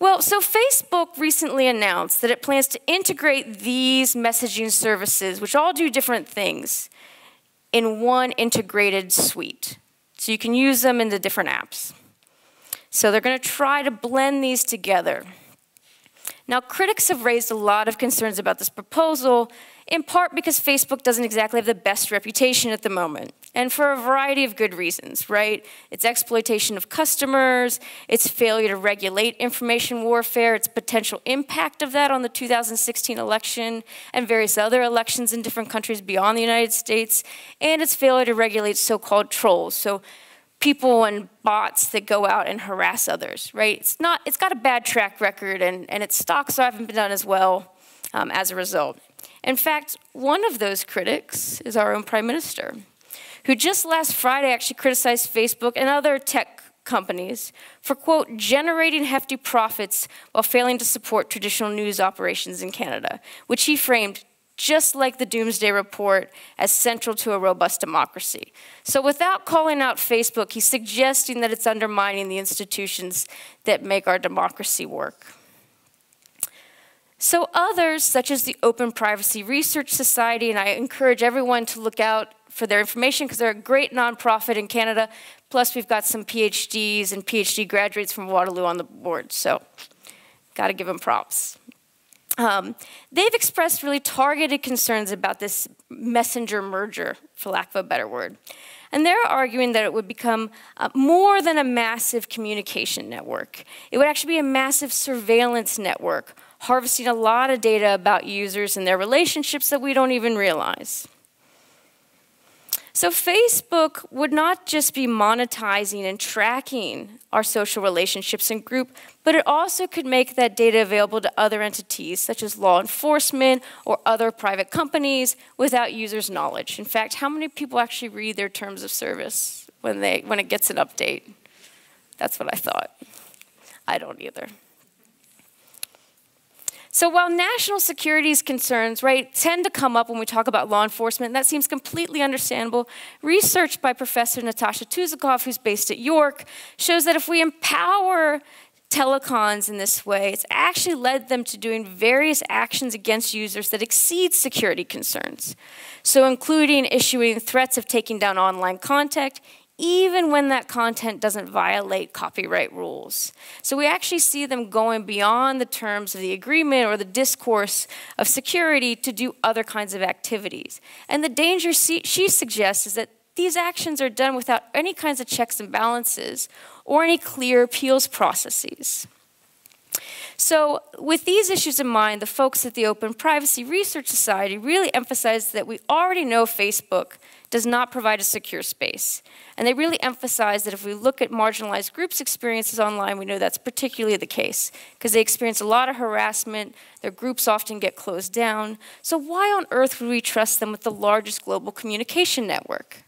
Well, so Facebook recently announced that it plans to integrate these messaging services, which all do different things, in one integrated suite. So you can use them in the different apps. So they're going to try to blend these together. Now, critics have raised a lot of concerns about this proposal, in part because Facebook doesn't exactly have the best reputation at the moment, and for a variety of good reasons, right? It's exploitation of customers, it's failure to regulate information warfare, its potential impact of that on the 2016 election and various other elections in different countries beyond the United States, and its failure to regulate so-called trolls, so people and bots that go out and harass others, right? It's got a bad track record, and its stocks haven't been done as well as a result. In fact, one of those critics is our own Prime Minister, who just last Friday actually criticized Facebook and other tech companies for, quote, generating hefty profits while failing to support traditional news operations in Canada, which he framed, just like the Doomsday Report, as central to a robust democracy. So without calling out Facebook, he's suggesting that it's undermining the institutions that make our democracy work. So others, such as the Open Privacy Research Society, and I encourage everyone to look out for their information because they're a great nonprofit in Canada, plus we've got some PhDs and PhD graduates from Waterloo on the board, so gotta give them props. They've expressed really targeted concerns about this messenger merger, for lack of a better word. And they're arguing that it would become more than a massive communication network. It would actually be a massive surveillance network, harvesting a lot of data about users and their relationships that we don't even realize. So Facebook would not just be monetizing and tracking our social relationships and group, but it also could make that data available to other entities, such as law enforcement or other private companies, without users' knowledge. In fact, how many people actually read their terms of service when it gets an update? That's what I thought. I don't either. So while national security's concerns, right, tend to come up when we talk about law enforcement, and that seems completely understandable, research by Professor Natasha Tuzikoff, who's based at York, shows that if we empower telecons in this way, it's actually led them to doing various actions against users that exceed security concerns. So including issuing threats of taking down online content, even when that content doesn't violate copyright rules. So we actually see them going beyond the terms of the agreement or the discourse of security to do other kinds of activities. And the danger she suggests is that these actions are done without any kinds of checks and balances or any clear appeals processes. So with these issues in mind, the folks at the Open Privacy Research Society really emphasize that we already know Facebook does not provide a secure space. And they really emphasize that if we look at marginalized groups' experiences online, we know that's particularly the case, because they experience a lot of harassment, their groups often get closed down. So why on earth would we trust them with the largest global communication network?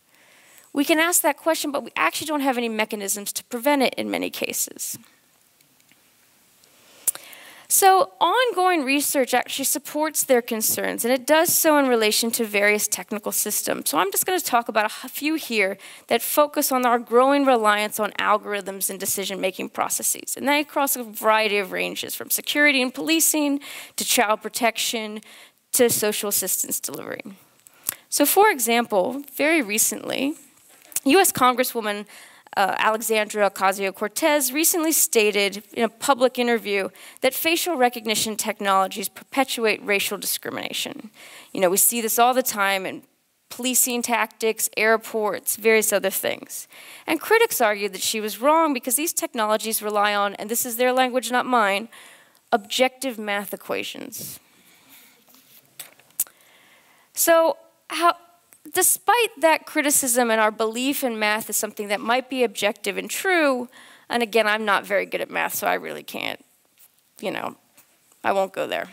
We can ask that question, but we actually don't have any mechanisms to prevent it in many cases. So ongoing research actually supports their concerns, and it does so in relation to various technical systems. So I'm just going to talk about a few here that focus on our growing reliance on algorithms and decision-making processes, and they across a variety of ranges, from security and policing to child protection to social assistance delivery. So for example, very recently, US Congresswoman Alexandra Ocasio-Cortez recently stated in a public interview that facial recognition technologies perpetuate racial discrimination. You know, we see this all the time in policing tactics, airports, various other things. And critics argued that she was wrong because these technologies rely on, and this is their language, not mine, objective math equations. So despite that criticism and our belief in math is something that might be objective and true, and again, I'm not very good at math, so I really can't, you know, I won't go there.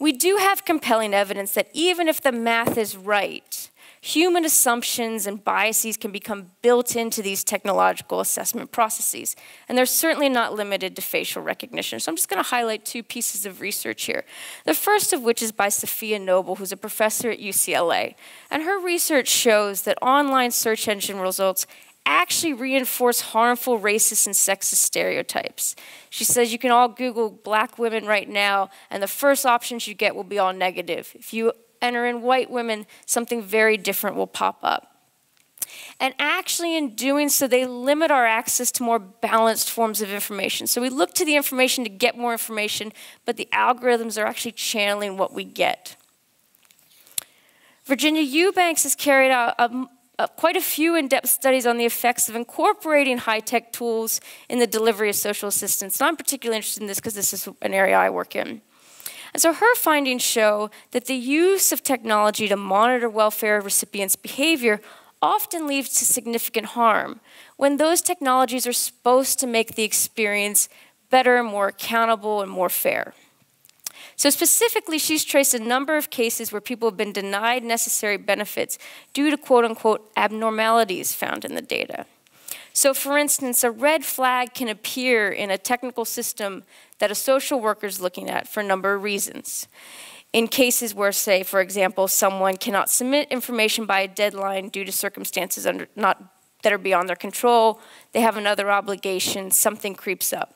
We do have compelling evidence that even if the math is right, human assumptions and biases can become built into these technological assessment processes, and they're certainly not limited to facial recognition. So I'm just going to highlight two pieces of research here. The first of which is by Sophia Noble, who's a professor at UCLA, and her research shows that online search engine results actually reinforce harmful racist and sexist stereotypes. She says you can all Google black women right now, and the first options you get will be all negative. If you enter in white women, something very different will pop up. And actually in doing so, they limit our access to more balanced forms of information. So we look to the information to get more information, but the algorithms are actually channeling what we get. Virginia Eubanks has carried out quite a few in-depth studies on the effects of incorporating high-tech tools in the delivery of social assistance. And I'm particularly interested in this because this is an area I work in. And so her findings show that the use of technology to monitor welfare recipients' behavior often leads to significant harm when those technologies are supposed to make the experience better, more accountable, and more fair. So specifically, she's traced a number of cases where people have been denied necessary benefits due to quote-unquote abnormalities found in the data. So for instance, a red flag can appear in a technical system that a social worker is looking at for a number of reasons. In cases where, say, for example, someone cannot submit information by a deadline due to circumstances that are beyond their control, they have another obligation, something creeps up.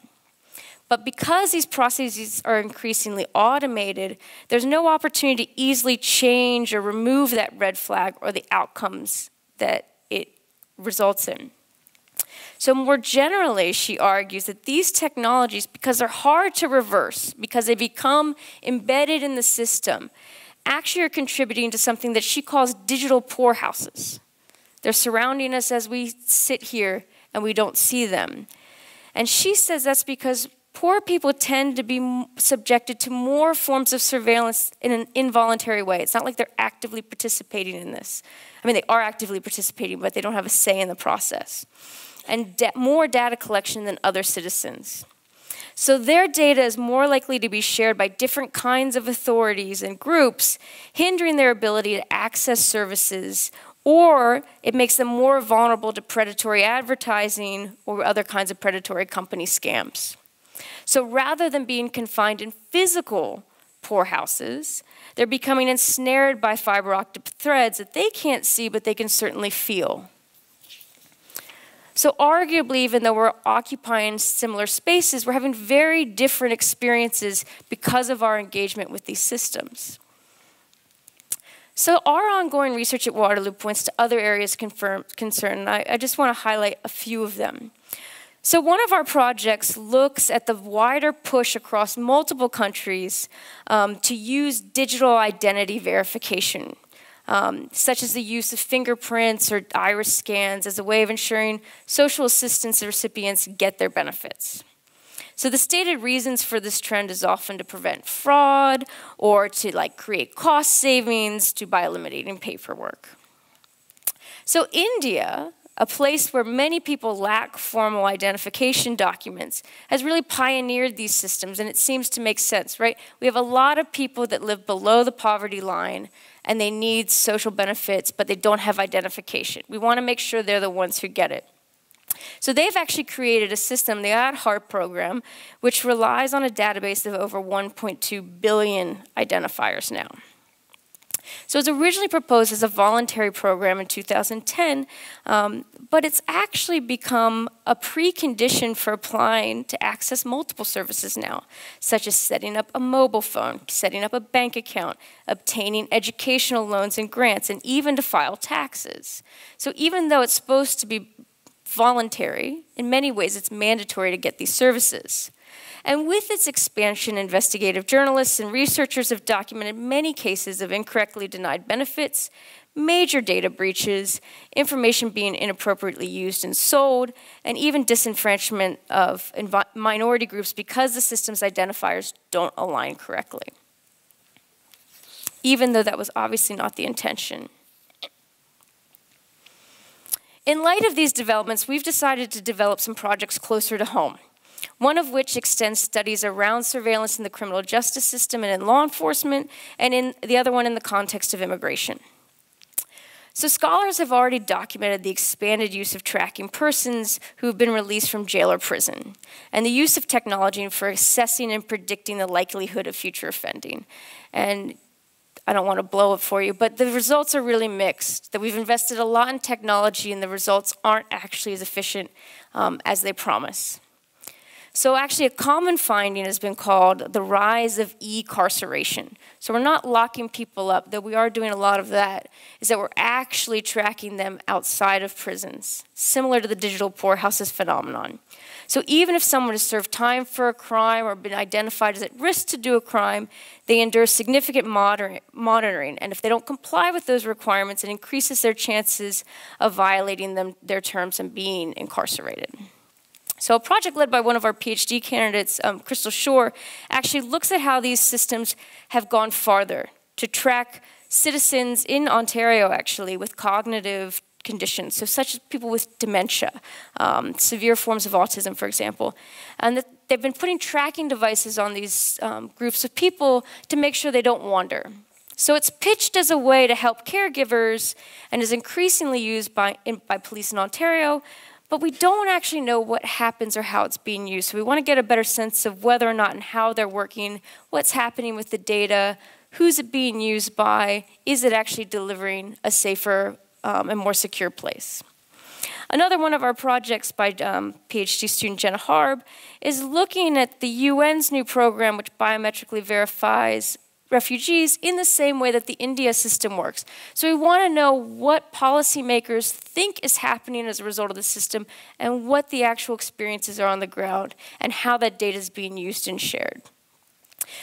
But because these processes are increasingly automated, there's no opportunity to easily change or remove that red flag or the outcomes that it results in. So more generally, she argues that these technologies, because they're hard to reverse, because they become embedded in the system, actually are contributing to something that she calls digital poorhouses. They're surrounding us as we sit here and we don't see them. And she says that's because poor people tend to be subjected to more forms of surveillance in an involuntary way. It's not like they're actively participating in this. I mean, they are actively participating, but they don't have a say in the process. And more data collection than other citizens. So their data is more likely to be shared by different kinds of authorities and groups, hindering their ability to access services, or it makes them more vulnerable to predatory advertising or other kinds of predatory company scams. So rather than being confined in physical poorhouses, they're becoming ensnared by fiber optic threads that they can't see, but they can certainly feel. So arguably, even though we're occupying similar spaces, we're having very different experiences because of our engagement with these systems. So our ongoing research at Waterloo points to other areas of concern, and I just want to highlight a few of them. So one of our projects looks at the wider push across multiple countries to use digital identity verification, such as the use of fingerprints or iris scans as a way of ensuring social assistance recipients get their benefits. So the stated reasons for this trend is often to prevent fraud or to create cost savings by eliminating paperwork. So India, a place where many people lack formal identification documents, has really pioneered these systems, and it seems to make sense, right? We have a lot of people that live below the poverty line, and they need social benefits, but they don't have identification. We want to make sure they're the ones who get it. So they've actually created a system, the Aadhaar program, which relies on a database of over 1.2 billion identifiers now. So it was originally proposed as a voluntary program in 2010, but it's actually become a precondition for applying to access multiple services now, such as setting up a mobile phone, setting up a bank account, obtaining educational loans and grants, and even to file taxes. So even though it's supposed to be voluntary, in many ways it's mandatory to get these services. And with its expansion, investigative journalists and researchers have documented many cases of incorrectly denied benefits, major data breaches, information being inappropriately used and sold, and even disenfranchisement of minority groups because the system's identifiers don't align correctly, even though that was obviously not the intention. In light of these developments, we've decided to develop some projects closer to home, one of which extends studies around surveillance in the criminal justice system and in law enforcement, and the other one in the context of immigration. So scholars have already documented the expanded use of tracking persons who have been released from jail or prison, and the use of technology for assessing and predicting the likelihood of future offending. And I don't want to blow it for you, but the results are really mixed, that we've invested a lot in technology and the results aren't actually as efficient as they promise. So actually a common finding has been called the rise of e-carceration. So we're not locking people up, though we are doing a lot of that, is that we're actually tracking them outside of prisons, similar to the digital poorhouses phenomenon. So even if someone has served time for a crime or been identified as at risk to do a crime, they endure significant monitoring, and if they don't comply with those requirements, it increases their chances of violating their terms and being incarcerated. So a project led by one of our PhD candidates, Crystal Shore, actually looks at how these systems have gone farther to track citizens in Ontario, actually, with cognitive conditions, so such as people with dementia, severe forms of autism, for example. And they've been putting tracking devices on these groups of people to make sure they don't wander. So it's pitched as a way to help caregivers and is increasingly used by police in Ontario, but we don't actually know what happens or how it's being used. So we want to get a better sense of whether or not and how they're working, what's happening with the data, who's it being used by, is it actually delivering a safer and more secure place. Another one of our projects by PhD student Jenna Harb is looking at the UN's new program which biometrically verifies refugees in the same way that the India system works. So we want to know what policymakers think is happening as a result of the system and what the actual experiences are on the ground and how that data is being used and shared.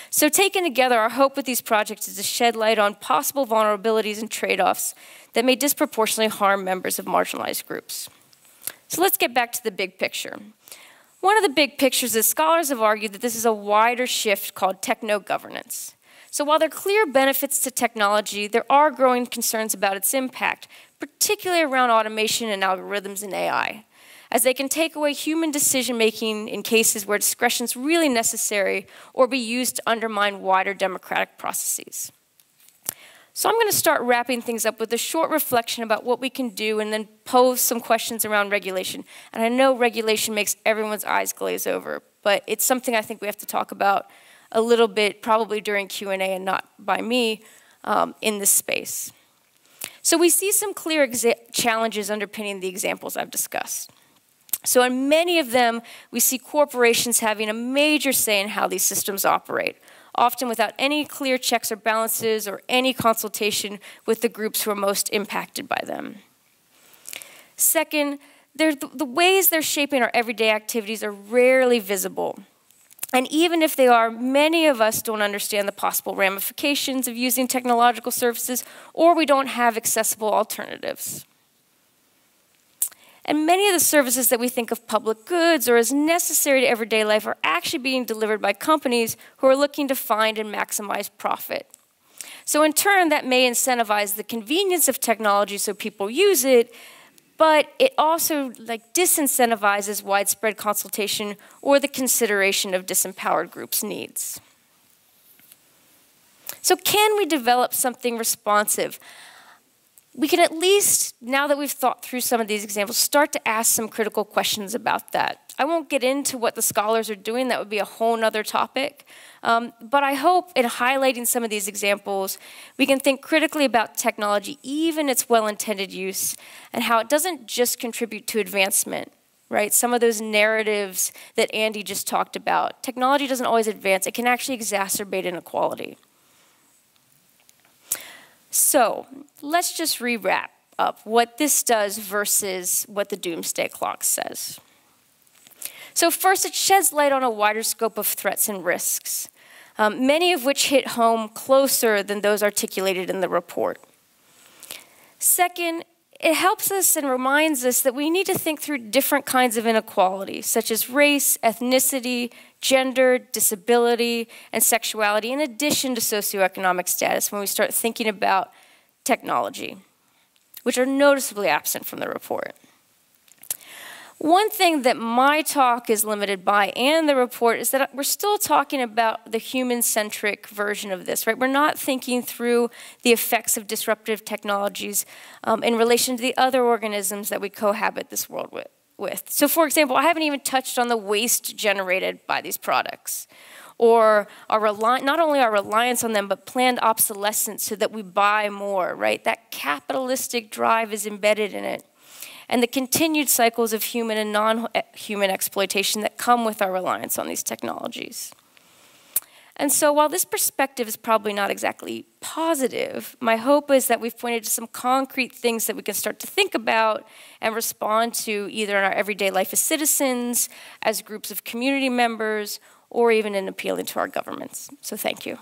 So taken together, our hope with these projects is to shed light on possible vulnerabilities and trade-offs that may disproportionately harm members of marginalized groups. So let's get back to the big picture. One of the big pictures is scholars have argued that this is a wider shift called techno-governance. So while there are clear benefits to technology, there are growing concerns about its impact, particularly around automation and algorithms and AI, as they can take away human decision-making in cases where discretion is really necessary or be used to undermine wider democratic processes. So I'm going to start wrapping things up with a short reflection about what we can do and then pose some questions around regulation. And I know regulation makes everyone's eyes glaze over, but it's something I think we have to talk about a little bit, probably during Q&A and not by me, in this space. So we see some clear challenges underpinning the examples I've discussed. So in many of them, we see corporations having a major say in how these systems operate, often without any clear checks or balances or any consultation with the groups who are most impacted by them. Second, the ways they're shaping our everyday activities are rarely visible. And even if they are, many of us don't understand the possible ramifications of using technological services, or we don't have accessible alternatives. And many of the services that we think of public goods or as necessary to everyday life are actually being delivered by companies who are looking to find and maximize profit. So in turn, that may incentivize the convenience of technology so people use it, but it also disincentivizes widespread consultation or the consideration of disempowered groups' needs. So can we develop something responsive? We can at least, now that we've thought through some of these examples, start to ask some critical questions about that. I won't get into what the scholars are doing, that would be a whole nother topic. But I hope in highlighting some of these examples, we can think critically about technology, even its well-intended use, and how it doesn't just contribute to advancement, right? Some of those narratives that Andy just talked about. Technology doesn't always advance, it can actually exacerbate inequality. So let's just re-wrap up what this does versus what the Doomsday Clock says. So first, it sheds light on a wider scope of threats and risks, many of which hit home closer than those articulated in the report. Second, it helps us and reminds us that we need to think through different kinds of inequality, such as race, ethnicity, gender, disability, and sexuality, in addition to socioeconomic status when we start thinking about technology, which are noticeably absent from the report. One thing that my talk is limited by and the report is that we're still talking about the human-centric version of this, right? We're not thinking through the effects of disruptive technologies in relation to the other organisms that we cohabit this world with. So for example, I haven't even touched on the waste generated by these products or not only our reliance on them, but planned obsolescence so that we buy more, right? That capitalistic drive is embedded in it, and the continued cycles of human and non-human exploitation that come with our reliance on these technologies. And so while this perspective is probably not exactly positive, my hope is that we've pointed to some concrete things that we can start to think about and respond to either in our everyday life as citizens, as groups of community members, or even in appealing to our governments. So thank you.